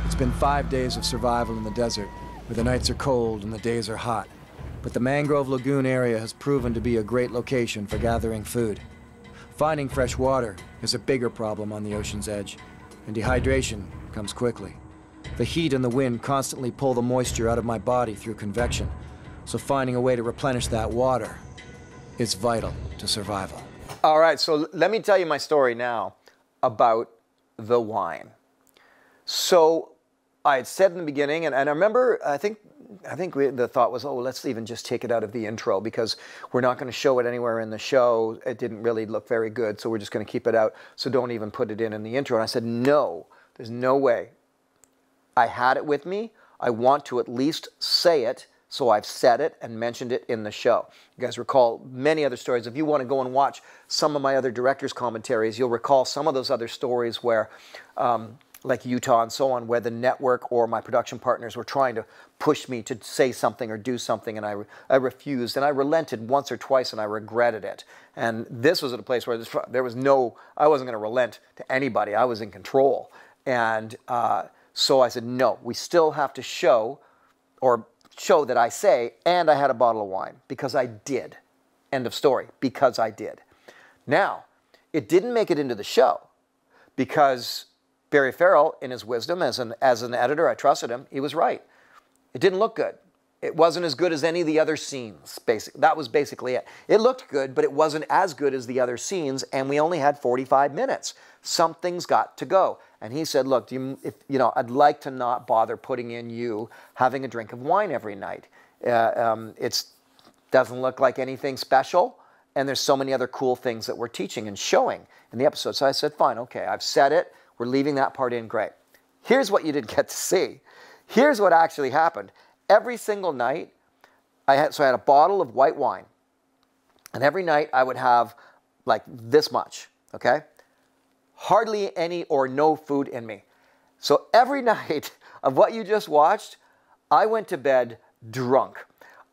It's been five days of survival in the desert, where the nights are cold and the days are hot. But the mangrove lagoon area has proven to be a great location for gathering food. Finding fresh water is a bigger problem on the ocean's edge, and dehydration comes quickly. The heat and the wind constantly pull the moisture out of my body through convection, so finding a way to replenish that water is vital to survival. All right, so let me tell you my story now about the wine. So I had said in the beginning, and, and I remember, I think, I think we, the thought was, oh, let's even just take it out of the intro because we're not going to show it anywhere in the show. It didn't really look very good, so we're just going to keep it out. So don't even put it in in the intro. And I said, no, there's no way. I had it with me. I want to at least say it, so I've said it and mentioned it in the show. You guys recall many other stories. If you want to go and watch some of my other director's commentaries, you'll recall some of those other stories where, um, like Utah and so on, where the network or my production partners were trying to push me to say something or do something, and I, re I refused, and I relented once or twice, and I regretted it. And this was at a place where there was no, I wasn't going to relent to anybody. I was in control. And uh, so I said, no, we still have to show, or show that I say, and I had a bottle of wine, because I did. End of story, because I did. Now, it didn't make it into the show, because Barry Farrell, in his wisdom, as an, as an editor, I trusted him, he was right. It didn't look good. It wasn't as good as any of the other scenes. Basic, that was basically it. It looked good, but it wasn't as good as the other scenes, and we only had forty-five minutes. Something's got to go. And he said, look, do you, if, you know, I'd like to not bother putting in you having a drink of wine every night. Uh, um, it doesn't look like anything special, and there's so many other cool things that we're teaching and showing in the episode. So I said, fine, okay, I've said it. We're leaving that part in, great. Here's what you didn't get to see. Here's what actually happened. Every single night, I had, so I had a bottle of white wine. And every night I would have like this much, okay? Hardly any or no food in me. So every night of what you just watched, I went to bed drunk.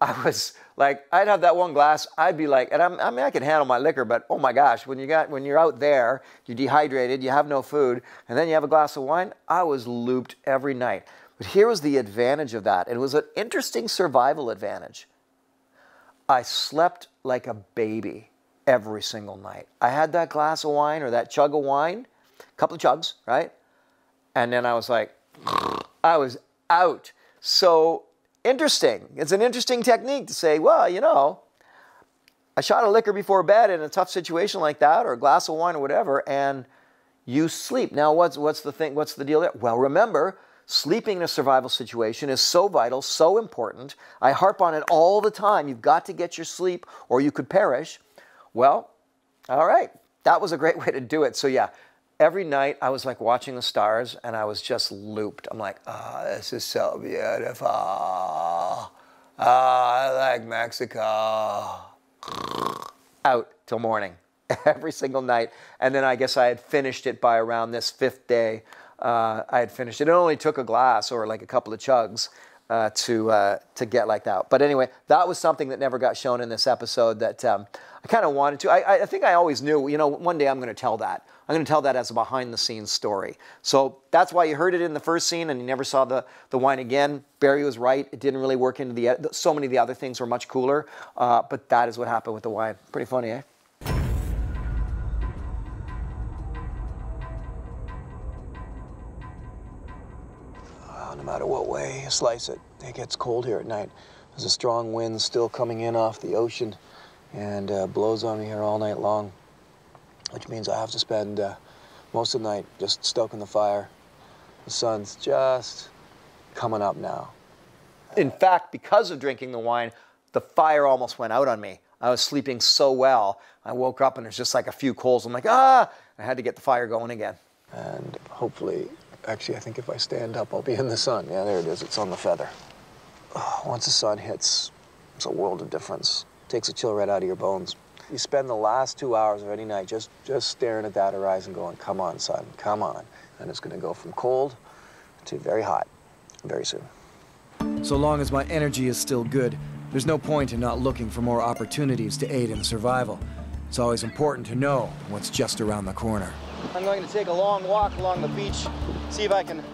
I was like, I'd have that one glass, I'd be like, and I'm, I mean, I can handle my liquor, but oh my gosh, when, you got, when you're out there, you're dehydrated, you have no food, and then you have a glass of wine, I was looped every night. But here was the advantage of that. It was an interesting survival advantage. I slept like a baby every single night. I had that glass of wine or that chug of wine, a couple of chugs, right? And then I was like, I was out. So interesting. It's an interesting technique to say, well, you know, I shot a liquor before bed in a tough situation like that, or a glass of wine or whatever, and you sleep. Now, what's, what's the thing? What's the deal there? Well, remember, sleeping in a survival situation is so vital, so important. I harp on it all the time. You've got to get your sleep or you could perish. Well, all right. That was a great way to do it. So yeah, every night I was like watching the stars and I was just looped. I'm like, ah, oh, this is so beautiful. Ah, oh, I like Mexico. Out till morning, every single night. And then I guess I had finished it by around this fifth day. Uh, I had finished it. It only took a glass or like a couple of chugs uh, to, uh, to get like that. But anyway, that was something that never got shown in this episode that um, I kind of wanted to. I, I think I always knew, you know, one day I'm going to tell that. I'm going to tell that as a behind-the-scenes story. So that's why you heard it in the first scene and you never saw the, the wine again. Barry was right. It didn't really work into the... So many of the other things were much cooler. Uh, but that is what happened with the wine. Pretty funny, eh? Uh, no matter what way you slice it, it gets cold here at night. There's a strong wind still coming in off the ocean and uh, blows on me here all night long, which means I have to spend uh, most of the night just stoking the fire. The sun's just coming up now. In fact, because of drinking the wine, the fire almost went out on me. I was sleeping so well. I woke up and there's just like a few coals. I'm like, ah! I had to get the fire going again. And hopefully, actually, I think if I stand up, I'll be in the sun. Yeah, there it is. It's on the feather. Oh, once the sun hits, it's a world of difference. Takes a chill right out of your bones. You spend the last two hours of any night just, just staring at that horizon going, come on, sun, come on. And it's going to go from cold to very hot very soon. So long as my energy is still good, there's no point in not looking for more opportunities to aid in survival. It's always important to know what's just around the corner. I'm going to take a long walk along the beach, see if I can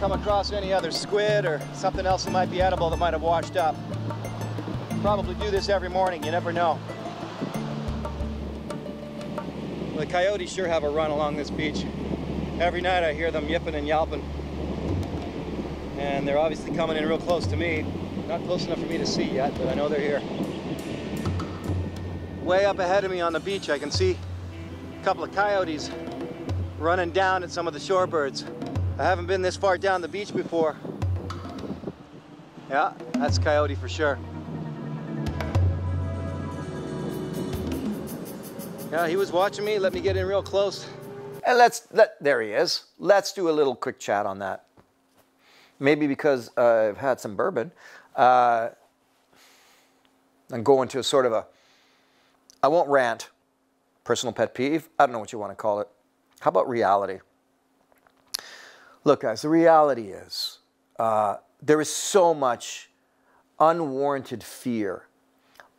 come across any other squid or something else that might be edible that might have washed up. Probably do this every morning, you never know. The coyotes sure have a run along this beach. Every night I hear them yipping and yelping. And they're obviously coming in real close to me. Not close enough for me to see yet, but I know they're here. Way up ahead of me on the beach, I can see a couple of coyotes running down at some of the shorebirds. I haven't been this far down the beach before. Yeah, that's coyote for sure. Yeah, he was watching me, let me get in real close. And let's, let, there he is. Let's do a little quick chat on that. Maybe because uh, I've had some bourbon. Uh, and go into a sort of a, I won't rant, personal pet peeve, I don't know what you want to call it. How about reality? Look guys, the reality is, uh, there is so much unwarranted fear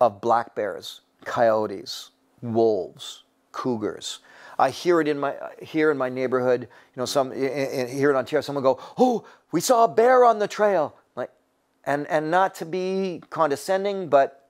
of black bears, coyotes, wolves, cougars. I hear it in my, here in my neighborhood, you know, some, in, in, here in Ontario, someone will go, oh, we saw a bear on the trail. And, and not to be condescending, but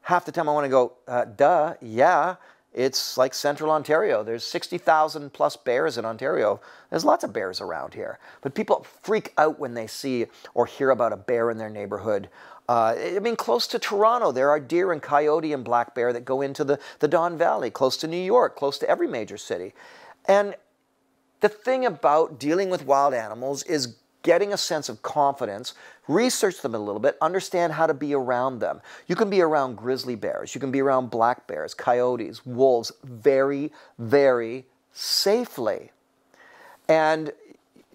half the time I want to go, uh, duh, yeah, it's like central Ontario. There's sixty thousand plus bears in Ontario. There's lots of bears around here. But people freak out when they see or hear about a bear in their neighborhood. Uh, I mean, close to Toronto, there are deer and coyote and black bear that go into the, the Don Valley, close to New York, close to every major city. And the thing about dealing with wild animals is getting a sense of confidence, research them a little bit, understand how to be around them. You can be around grizzly bears, you can be around black bears, coyotes, wolves, very, very safely. And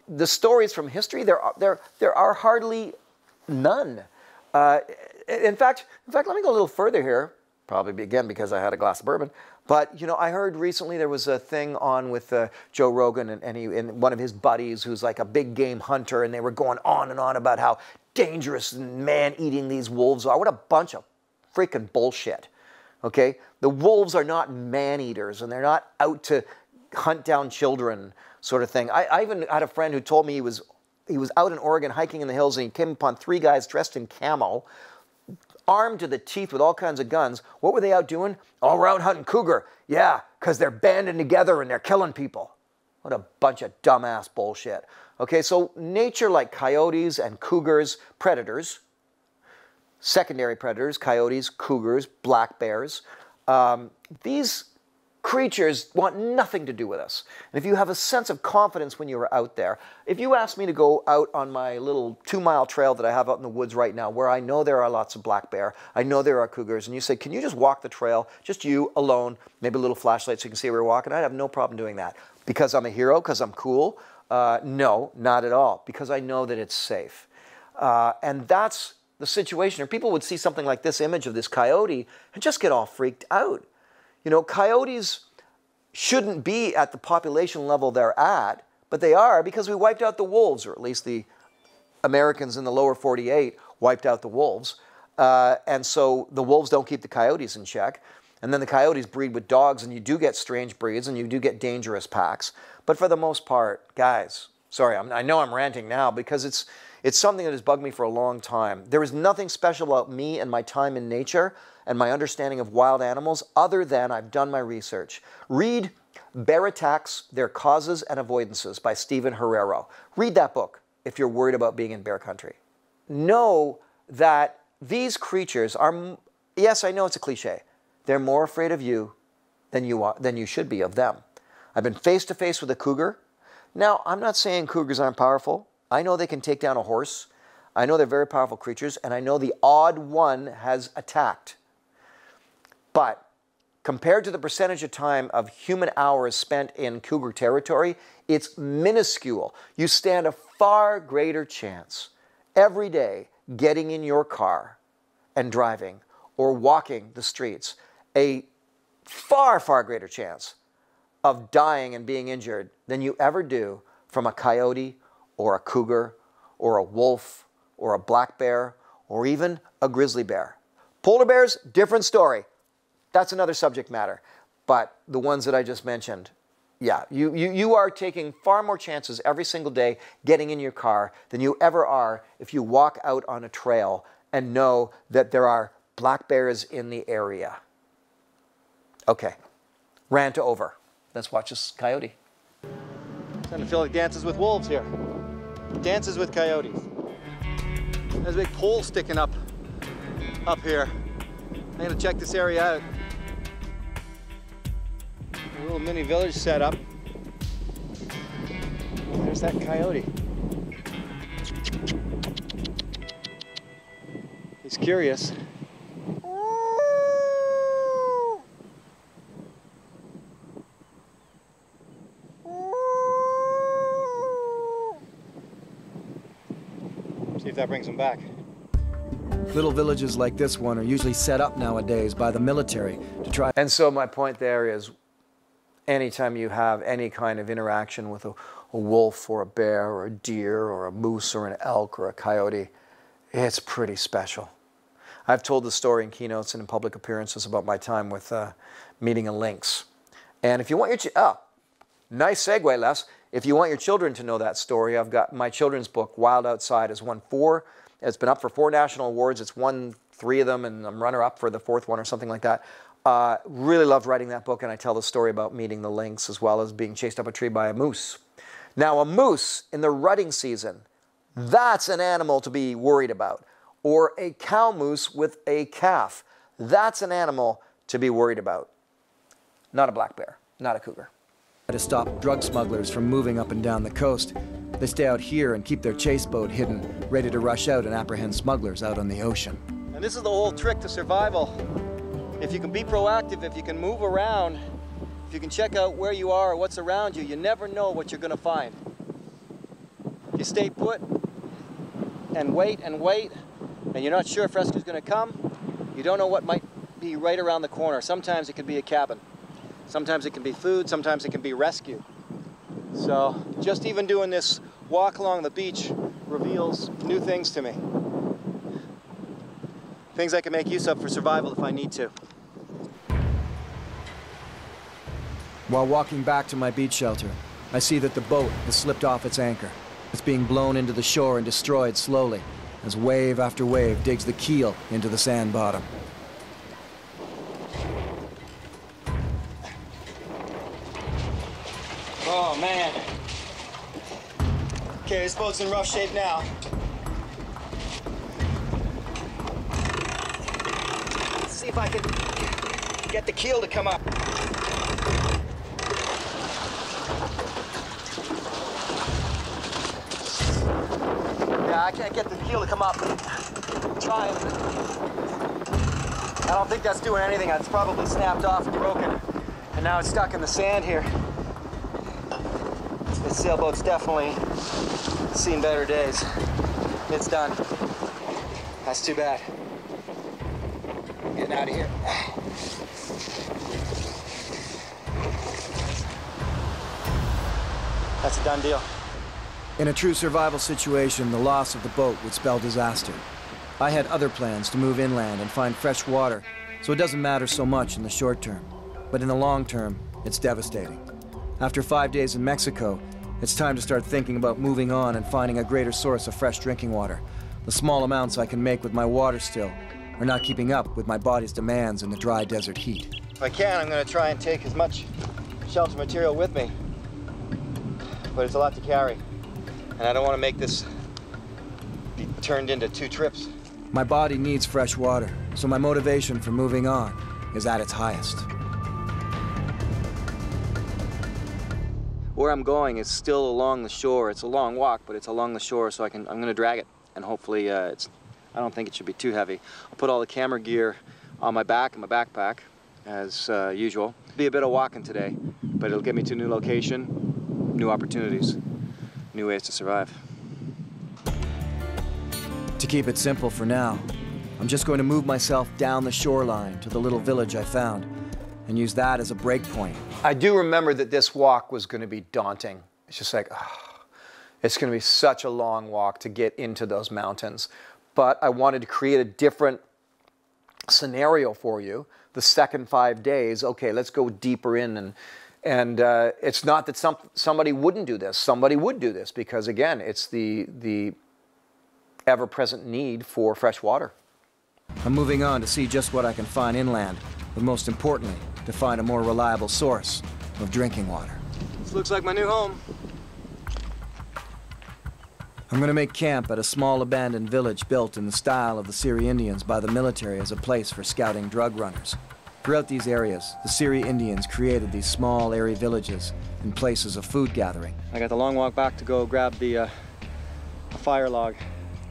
the stories from history, there are, there, there are hardly none. Uh, in fact, in fact, let me go a little further here, probably again because I had a glass of bourbon. But, you know, I heard recently there was a thing on with uh, Joe Rogan and, and, he, and one of his buddies who's like a big game hunter, and they were going on and on about how dangerous and man-eating these wolves are. What a bunch of freaking bullshit, okay? The wolves are not man-eaters, and they're not out to hunt down children sort of thing. I, I even had a friend who told me he was, he was out in Oregon hiking in the hills, and he came upon three guys dressed in camo, armed to the teeth with all kinds of guns. What were they out doing? All around hunting cougar. Yeah, because they're banding together and they're killing people. What a bunch of dumbass bullshit. Okay, so nature, like coyotes and cougars, predators, secondary predators, coyotes, cougars, black bears, um, these creatures want nothing to do with us. And if you have a sense of confidence when you're out there, if you ask me to go out on my little two-mile trail that I have out in the woods right now, where I know there are lots of black bear, I know there are cougars, and you say, can you just walk the trail, just you, alone, maybe a little flashlight so you can see where you're walking, I'd have no problem doing that. Because I'm a hero, because I'm cool? Uh, no, not at all, because I know that it's safe. Uh, and that's the situation, or people would see something like this image of this coyote and just get all freaked out. You know, coyotes shouldn't be at the population level they're at, but they are because we wiped out the wolves, or at least the Americans in the lower forty-eight wiped out the wolves. Uh, and so the wolves don't keep the coyotes in check. And then the coyotes breed with dogs, and you do get strange breeds, and you do get dangerous packs. But for the most part, guys, sorry, I'm, I know I'm ranting now because it's, it's something that has bugged me for a long time. There is nothing special about me and my time in nature and my understanding of wild animals other than I've done my research. Read Bear Attacks, Their Causes and Avoidances by Stephen Herrero. Read that book if you're worried about being in bear country. Know that these creatures are, yes, I know it's a cliche, they're more afraid of you than you are, than you should be of them. I've been face to face with a cougar. Now, I'm not saying cougars aren't powerful. I know they can take down a horse. I know they're very powerful creatures, and I know the odd one has attacked But compared to the percentage of time of human hours spent in cougar territory, it's minuscule. You stand a far greater chance every day getting in your car and driving or walking the streets, a far, far greater chance of dying and being injured than you ever do from a coyote or a cougar or a wolf or a black bear or even a grizzly bear. Polar bears, different story. That's another subject matter. But the ones that I just mentioned, yeah, you, you, you are taking far more chances every single day getting in your car than you ever are if you walk out on a trail and know that there are black bears in the area. Okay, rant over. Let's watch this coyote. Starting to feel like Dances with Wolves here. Dances with Coyotes. There's a big pole sticking up, up here. I'm gonna check this area out. A little mini village set up. There's that coyote. He's curious. See if that brings him back. Little villages like this one are usually set up nowadays by the military to try. And so my point there is, anytime you have any kind of interaction with a, a wolf or a bear or a deer or a moose or an elk or a coyote, it's pretty special. I've told the story in keynotes and in public appearances about my time with uh, meeting a lynx. And if you want your, ch oh, nice segue, Les. If you want your children to know that story, I've got my children's book, Wild Outside, has won four. It's been up for four national awards. It's won three of them, and I'm runner-up for the fourth one or something like that. Uh, really loved writing that book, and I tell the story about meeting the lynx as well as being chased up a tree by a moose. Now, a moose in the rutting season, that's an animal to be worried about. Or a cow moose with a calf, that's an animal to be worried about. Not a black bear, not a cougar. To stop drug smugglers from moving up and down the coast. They stay out here and keep their chase boat hidden, ready to rush out and apprehend smugglers out on the ocean. And this is the whole trick to survival. If you can be proactive, if you can move around, if you can check out where you are or what's around you, you never know what you're gonna find. If you stay put and wait and wait, and you're not sure if rescue's gonna come, you don't know what might be right around the corner. Sometimes it could be a cabin. Sometimes it can be food, sometimes it can be rescue. So just even doing this walk along the beach reveals new things to me. Things I can make use of for survival if I need to. While walking back to my beach shelter, I see that the boat has slipped off its anchor. It's being blown into the shore and destroyed slowly as wave after wave digs the keel into the sand bottom. Oh, man. Okay, this boat's in rough shape now. Let's see if I can get the keel to come up. Yeah, I can't get the keel to come up. I'm trying. I don't think that's doing anything. It's probably snapped off and broken. And now it's stuck in the sand here. This sailboat's definitely seen better days. It's done. That's too bad. I'm getting out of here. That's a done deal. In a true survival situation, the loss of the boat would spell disaster. I had other plans to move inland and find fresh water, so it doesn't matter so much in the short term. But in the long term, it's devastating. After five days in Mexico, it's time to start thinking about moving on and finding a greater source of fresh drinking water. The small amounts I can make with my water still are not keeping up with my body's demands in the dry desert heat. If I can, I'm gonna try and take as much shelter material with me, but it's a lot to carry, and I don't wanna make this be turned into two trips. My body needs fresh water, so my motivation for moving on is at its highest. Where I'm going is still along the shore. It's a long walk, but it's along the shore, so I can, I'm going to drag it, and hopefully uh, it's, I don't think it should be too heavy. I'll put all the camera gear on my back in my backpack, as uh, usual. Be a bit of walking today, but it'll get me to a new location, new opportunities, new ways to survive. To keep it simple for now, I'm just going to move myself down the shoreline to the little village I found and use that as a break point. I do remember that this walk was going to be daunting. It's just like, oh, it's going to be such a long walk to get into those mountains. But I wanted to create a different scenario for you. The second five days, okay, let's go deeper in. And, and uh, it's not that some, somebody wouldn't do this. Somebody would do this because, again, it's the, the ever-present need for fresh water. I'm moving on to see just what I can find inland, but most importantly, to find a more reliable source of drinking water. This looks like my new home. I'm gonna make camp at a small abandoned village built in the style of the Seri Indians by the military as a place for scouting drug runners. Throughout these areas, the Seri Indians created these small, airy villages and places of food gathering. I got the long walk back to go grab the uh, fire log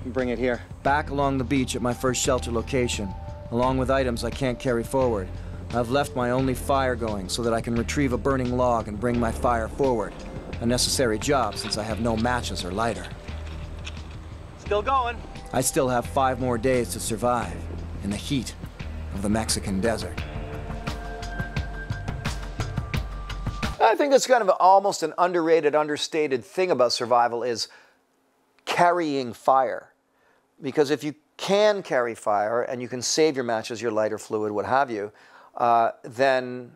and bring it here. Back along the beach at my first shelter location, along with items I can't carry forward, I've left my only fire going so that I can retrieve a burning log and bring my fire forward. A necessary job since I have no matches or lighter. Still going. I still have five more days to survive in the heat of the Mexican desert. I think that's kind of almost an underrated, understated thing about survival is carrying fire. Because if you can carry fire and you can save your matches, your lighter fluid, what have you, uh, then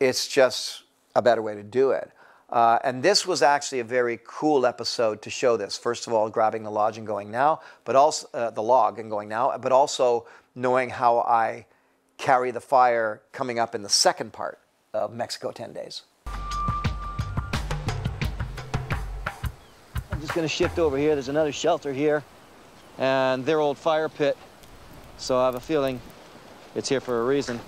it's just a better way to do it. Uh, and this was actually a very cool episode to show this. First of all, grabbing the lodge and going now, but also uh, the log and going now, but also knowing how I carry the fire coming up in the second part of Mexico ten days. I'm just gonna shift over here. There's another shelter here and their old fire pit. So I have a feeling it's here for a reason.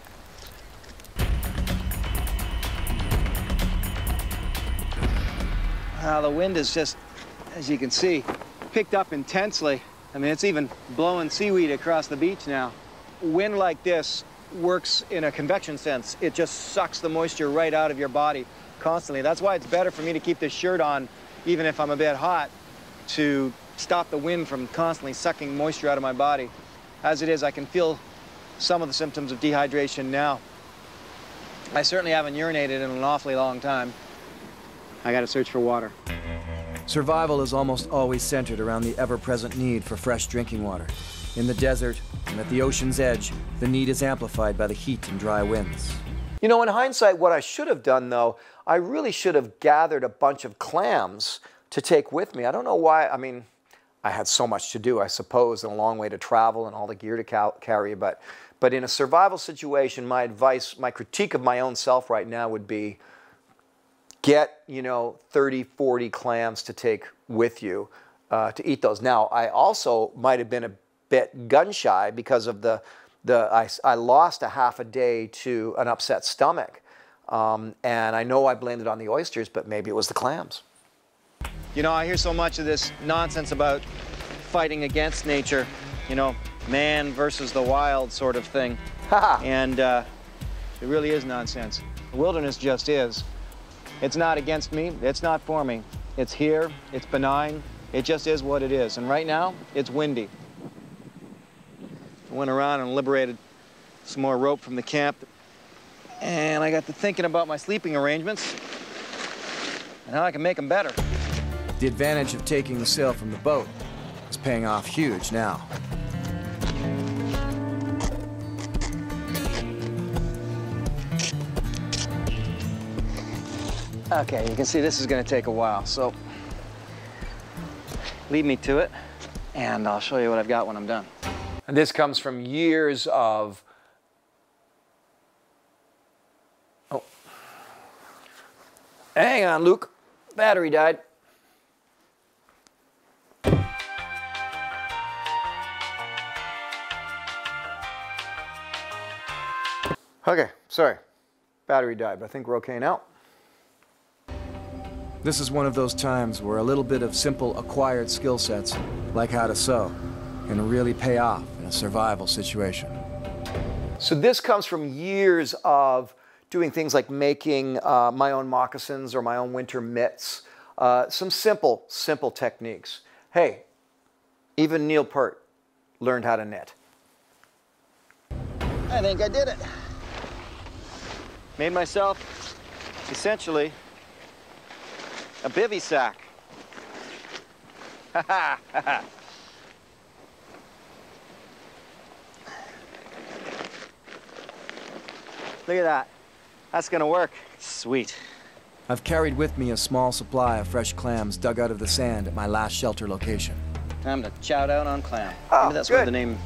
Wow, the wind is just, as you can see, picked up intensely. I mean, it's even blowing seaweed across the beach now. Wind like this works in a convection sense. It just sucks the moisture right out of your body constantly. That's why it's better for me to keep this shirt on, even if I'm a bit hot, to stop the wind from constantly sucking moisture out of my body. As it is, I can feel some of the symptoms of dehydration now. I certainly haven't urinated in an awfully long time. I gotta search for water. Survival is almost always centered around the ever-present need for fresh drinking water. In the desert and at the ocean's edge, the need is amplified by the heat and dry winds. You know, in hindsight, what I should have done, though, I really should have gathered a bunch of clams to take with me. I don't know why, I mean, I had so much to do, I suppose, and a long way to travel and all the gear to ca carry, but, but in a survival situation, my advice, my critique of my own self right now would be, get, you know, thirty, forty clams to take with you uh, to eat those. Now, I also might have been a bit gun-shy because of the, the I, I lost a half a day to an upset stomach. Um, and I know I blamed it on the oysters, but maybe it was the clams. You know, I hear so much of this nonsense about fighting against nature, you know, man versus the wild sort of thing. And uh, it really is nonsense. The wilderness just is. It's not against me, it's not for me. It's here, it's benign, it just is what it is. And right now, it's windy. I went around and liberated some more rope from the camp. And I got to thinking about my sleeping arrangements and how I can make them better. The advantage of taking the sail from the boat is paying off huge now. Okay, you can see this is gonna take a while, so lead me to it, and I'll show you what I've got when I'm done. And this comes from years of, oh, hang on, Luke, battery died. Okay, sorry, battery died, but I think we're okay now. This is one of those times where a little bit of simple acquired skill sets, like how to sew, can really pay off in a survival situation. So this comes from years of doing things like making uh, my own moccasins or my own winter mitts. Uh, some simple, simple techniques. Hey, even Neil Peart learned how to knit. I think I did it. Made myself, essentially, a bivy sack. Ha ha ha ha. Look at that. That's gonna work. Sweet. I've carried with me a small supply of fresh clams dug out of the sand at my last shelter location. Time to chow down on clam. Oh, maybe that's good. Where the name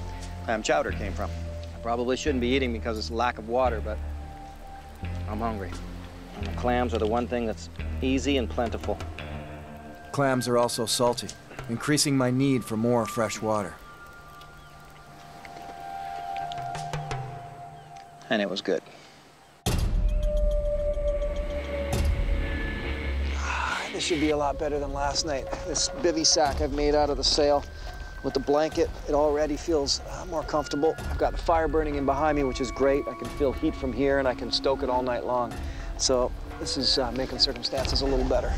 clam chowder came from. I probably shouldn't be eating because it's lack of water, but I'm hungry. And the clams are the one thing that's easy and plentiful. Clams are also salty, increasing my need for more fresh water. And it was good. This should be a lot better than last night. This bivy sack I've made out of the sail with the blanket, it already feels uh, more comfortable. I've got the fire burning in behind me, which is great. I can feel heat from here, and I can stoke it all night long. So this is uh, making circumstances a little better.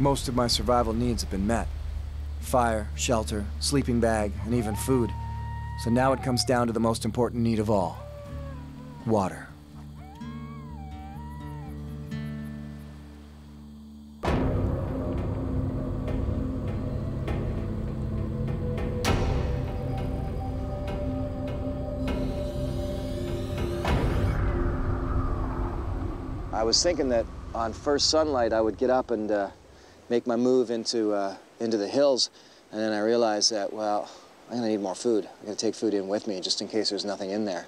Most of my survival needs have been met. Fire, shelter, sleeping bag, and even food. So now it comes down to the most important need of all, water. I was thinking that on first sunlight I would get up and uh, make my move into uh, into the hills, and then I realized that, well, I'm gonna need more food. I'm gonna take food in with me just in case there's nothing in there.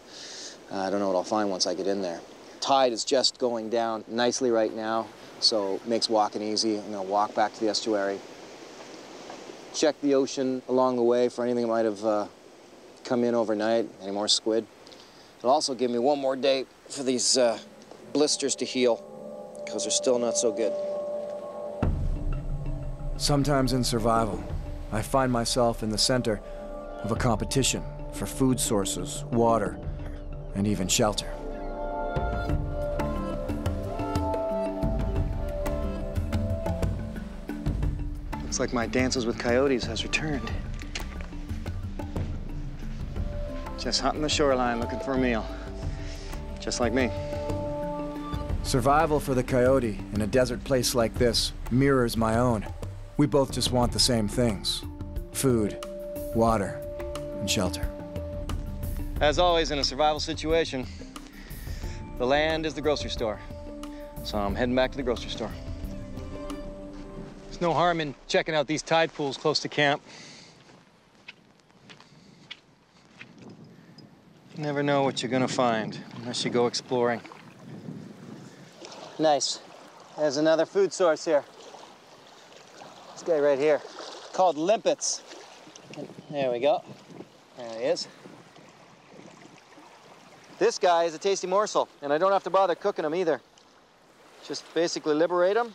Uh, I don't know what I'll find once I get in there. Tide is just going down nicely right now, so makes walking easy. I'm gonna walk back to the estuary, check the ocean along the way for anything that might have uh, come in overnight. Any more squid? It'll also give me one more day for these. Uh, blisters to heal, because they're still not so good. Sometimes in survival, I find myself in the center of a competition for food sources, water, and even shelter. Looks like my dances with coyotes has returned. Just hunting the shoreline looking for a meal, just like me. Survival for the coyote in a desert place like this mirrors my own. We both just want the same things: food, water, and shelter. As always in a survival situation, the land is the grocery store. So I'm heading back to the grocery store. There's no harm in checking out these tide pools close to camp. You never know what you're gonna find unless you go exploring. Nice. There's another food source here. This guy right here, called limpets. There we go. There he is. This guy is a tasty morsel, and I don't have to bother cooking them either. Just basically liberate them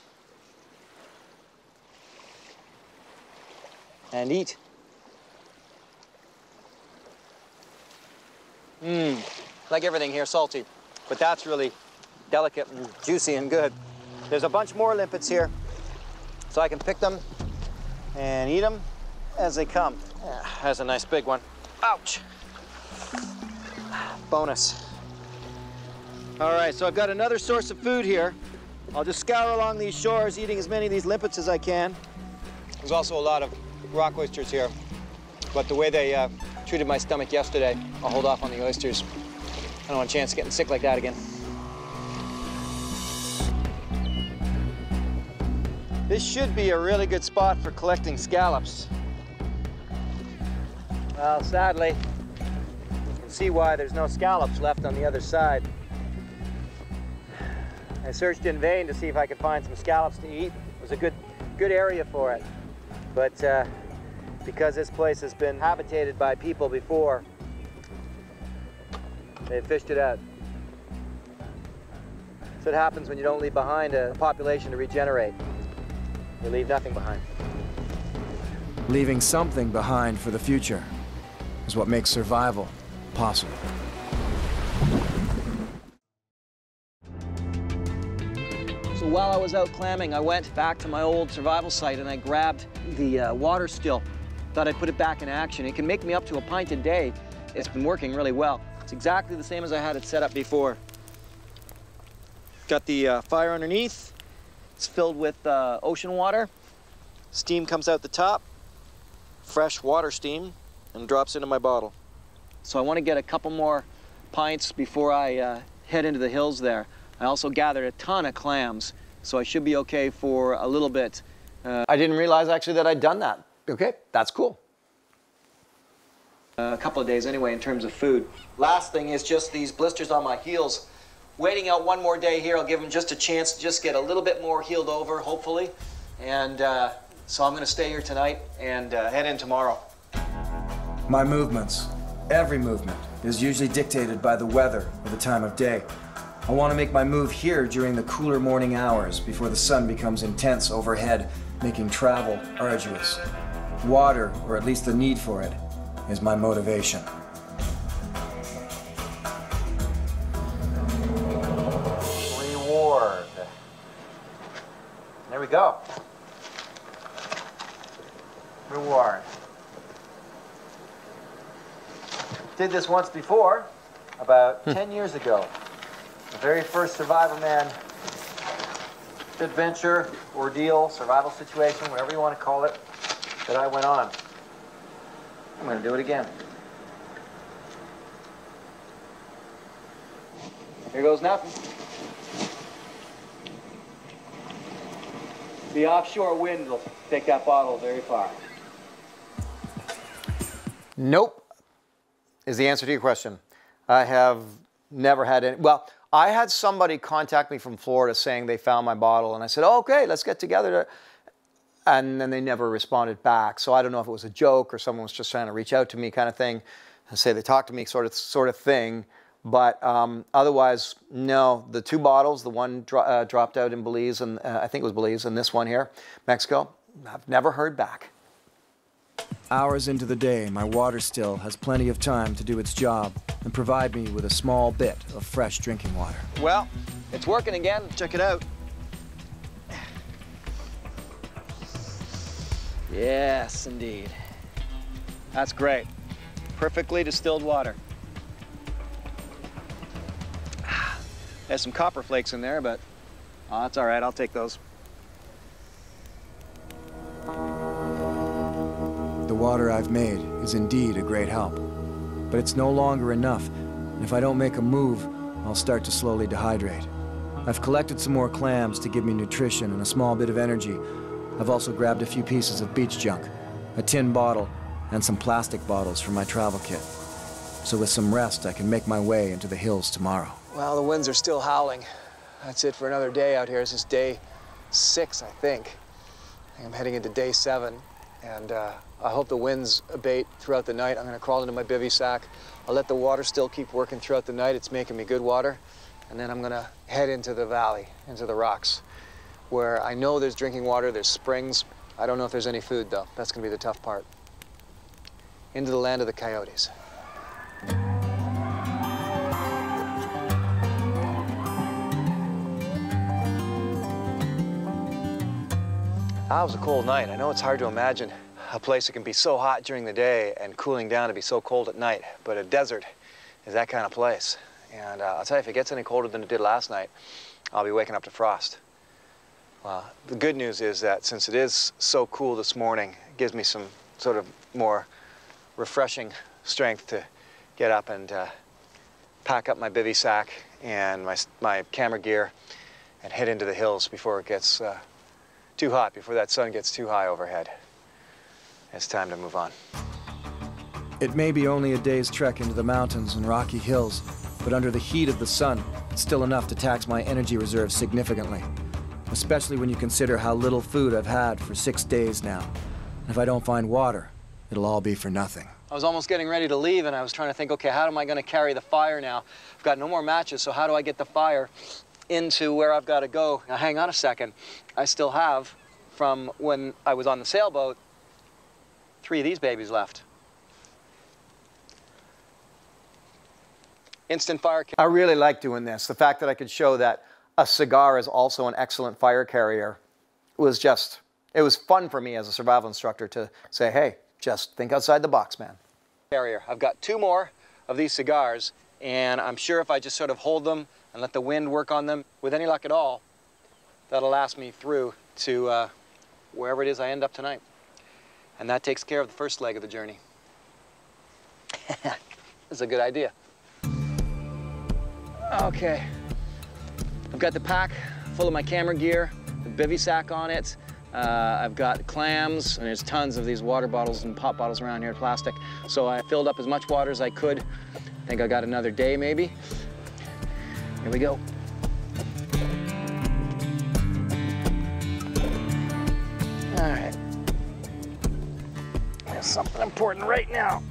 and eat. Mmm. Like everything here, salty, but that's really delicate and juicy and good. There's a bunch more limpets here, so I can pick them and eat them as they come. That's a nice big one. Ouch! Bonus. All right, so I've got another source of food here. I'll just scour along these shores, eating as many of these limpets as I can. There's also a lot of rock oysters here, but the way they uh, treated my stomach yesterday, I'll hold off on the oysters. I don't want a chance of getting sick like that again. This should be a really good spot for collecting scallops. Well, sadly, you can see why there's no scallops left on the other side. I searched in vain to see if I could find some scallops to eat. It was a good, good area for it. But uh, because this place has been habitated by people before, they fished it out. That's what happens when you don't leave behind a population to regenerate. You leave nothing behind. Leaving something behind for the future is what makes survival possible. So while I was out clamming, I went back to my old survival site and I grabbed the uh, water still. Thought I'd put it back in action. It can make me up to a pint a day. It's been working really well. It's exactly the same as I had it set up before. Got the uh, fire underneath. It's filled with uh, ocean water. Steam comes out the top, fresh water steam, and drops into my bottle. So I want to get a couple more pints before I uh, head into the hills there. I also gathered a ton of clams, so I should be okay for a little bit. Uh, I didn't realize actually that I'd done that. Okay, that's cool. A couple of days anyway in terms of food. Last thing is just these blisters on my heels. Waiting out one more day here, I'll give them just a chance to just get a little bit more healed over, hopefully. And uh, so I'm gonna stay here tonight and uh, head in tomorrow. My movements, every movement, is usually dictated by the weather or the time of day. I want to make my move here during the cooler morning hours before the sun becomes intense overhead, making travel arduous. Water, or at least the need for it, is my motivation. Reward. There we go. Reward. Did this once before, about ten years ago. The very first Survivorman adventure, ordeal, survival situation, whatever you want to call it, that I went on. I'm going to do it again. Here goes nothing. The offshore wind will take that bottle very far. Nope is the answer to your question. I have never had any. Well, I had somebody contact me from Florida saying they found my bottle, and I said, oh, okay, let's get together. And then they never responded back. So I don't know if it was a joke or someone was just trying to reach out to me kind of thing, and say they talked to me sort of sort of thing. But um, otherwise, no, the two bottles, the one dro uh, dropped out in Belize, and uh, I think it was Belize, and this one here, Mexico, I've never heard back. Hours into the day, my water still has plenty of time to do its job and provide me with a small bit of fresh drinking water. Well, it's working again. Check it out. Yes, indeed. That's great. Perfectly distilled water. There's some copper flakes in there, but oh, that's all right. I'll take those. The water I've made is indeed a great help, but it's no longer enough. And if I don't make a move, I'll start to slowly dehydrate. I've collected some more clams to give me nutrition and a small bit of energy. I've also grabbed a few pieces of beach junk, a tin bottle, and some plastic bottles from my travel kit. So with some rest, I can make my way into the hills tomorrow. Well, the winds are still howling. That's it for another day out here. This is day six, I think. I'm heading into day seven, and uh, I hope the winds abate throughout the night. I'm gonna crawl into my bivy sack. I'll let the water still keep working throughout the night. It's making me good water. And then I'm gonna head into the valley, into the rocks, where I know there's drinking water, there's springs. I don't know if there's any food, though. That's gonna be the tough part. Into the land of the coyotes. That was a cold night. I know it's hard to imagine a place that can be so hot during the day and cooling down to be so cold at night, but a desert is that kind of place. And uh, I'll tell you, if it gets any colder than it did last night, I'll be waking up to frost. Uh, the good news is that since it is so cool this morning, it gives me some sort of more refreshing strength to get up and uh, pack up my bivy sack and my, my camera gear and head into the hills before it gets uh, too hot, before that sun gets too high overhead. It's time to move on. It may be only a day's trek into the mountains and rocky hills, but under the heat of the sun, it's still enough to tax my energy reserves significantly. Especially when you consider how little food I've had for six days now. And if I don't find water, it'll all be for nothing. I was almost getting ready to leave, and I was trying to think, okay, how am I gonna carry the fire now? I've got no more matches, so how do I get the fire into where I've gotta go? Now, hang on a second. I still have, from when I was on the sailboat, three of these babies left. Instant fire carrier. I really like doing this. The fact that I could show that a cigar is also an excellent fire carrier was just, it was fun for me as a survival instructor to say, hey, just think outside the box, man. Carrier. I've got two more of these cigars, and I'm sure if I just sort of hold them and let the wind work on them, with any luck at all, that'll last me through to uh, wherever it is I end up tonight. And that takes care of the first leg of the journey. That's a good idea. Okay, I've got the pack full of my camera gear, the bivy sack on it. Uh, I've got clams, and there's tons of these water bottles and pop bottles around here, plastic. So I filled up as much water as I could. I think I got another day maybe. Here we go. All right. There's something important right now.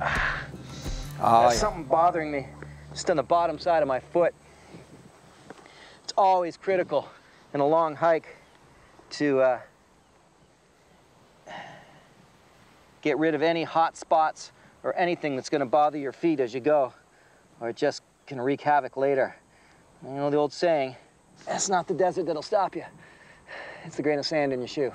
Oh, there's yeah. something bothering me just on the bottom side of my foot. It's always critical in a long hike to uh, get rid of any hot spots or anything that's going to bother your feet as you go, or it just can wreak havoc later. You know the old saying, that's not the desert that'll stop you. It's the grain of sand in your shoe.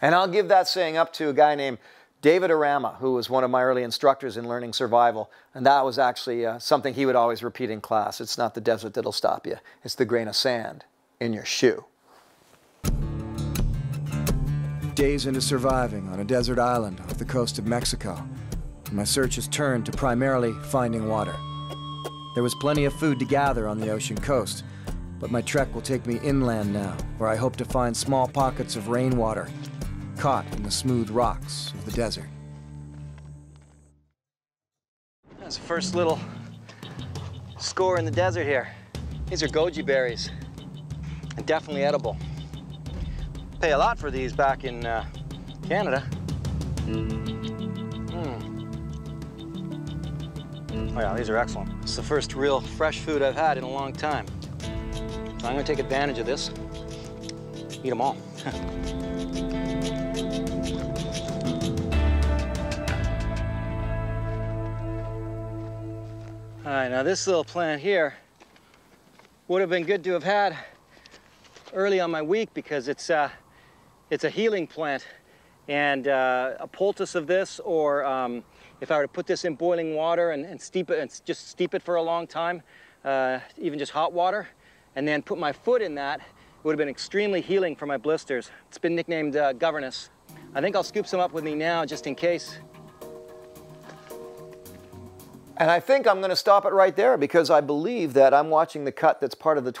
And I'll give that saying up to a guy named David Arama, who was one of my early instructors in learning survival, and that was actually uh, something he would always repeat in class. It's not the desert that'll stop you. It's the grain of sand in your shoe. Days into surviving on a desert island off the coast of Mexico, my search has turned to primarily finding water. There was plenty of food to gather on the ocean coast, but my trek will take me inland now, where I hope to find small pockets of rainwater caught in the smooth rocks of the desert. That's the first little score in the desert here. These are goji berries, and definitely edible. Pay a lot for these back in uh, Canada. Mm. Oh yeah, these are excellent. It's the first real fresh food I've had in a long time. So I'm gonna take advantage of this, eat them all. All right, now this little plant here would have been good to have had early on my week because it's, uh, it's a healing plant. And uh, a poultice of this, or um, if I were to put this in boiling water and, and steep it, and just steep it for a long time, uh, even just hot water, and then put my foot in that, it would have been extremely healing for my blisters. It's been nicknamed uh, Governess. I think I'll scoop some up with me now just in case. And I think I'm going to stop it right there because I believe that I'm watching the cut that's part of the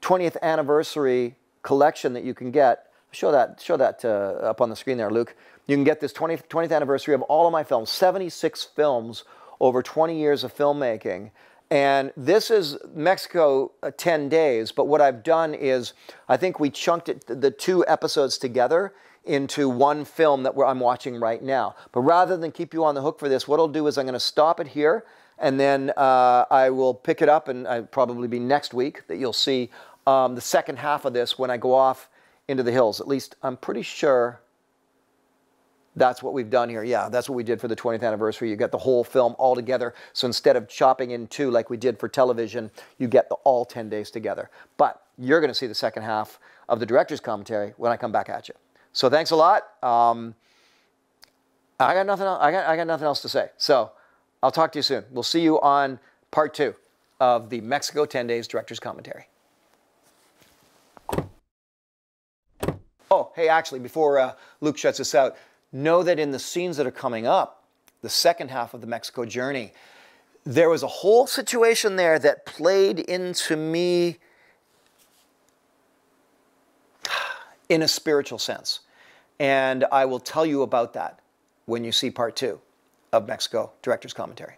twentieth anniversary collection that you can get. Show that, show that uh, up on the screen there, Luke. You can get this twentieth anniversary of all of my films, seventy-six films over twenty years of filmmaking. And this is Mexico uh, ten days, but what I've done is I think we chunked it, the two episodes together into one film that we're, I'm watching right now. But rather than keep you on the hook for this, what I'll do is I'm going to stop it here, and then uh, I will pick it up, and I'll probably be next week that you'll see um, the second half of this when I go off into the hills. At least I'm pretty sure that's what we've done here. Yeah, that's what we did for the twentieth anniversary. You got the whole film all together. So instead of chopping in two like we did for television, you get the all ten days together. But you're going to see the second half of the director's commentary when I come back at you. So thanks a lot. Um, I got nothing else, I got, I got nothing else to say. So I'll talk to you soon. We'll see you on part two of the Mexico ten Days Director's Commentary. Oh, hey, actually, before uh, Luke shuts us out, know that in the scenes that are coming up, the second half of the Mexico journey, there was a whole situation there that played into me in a spiritual sense. And I will tell you about that when you see part two of Mexico Director's Commentary.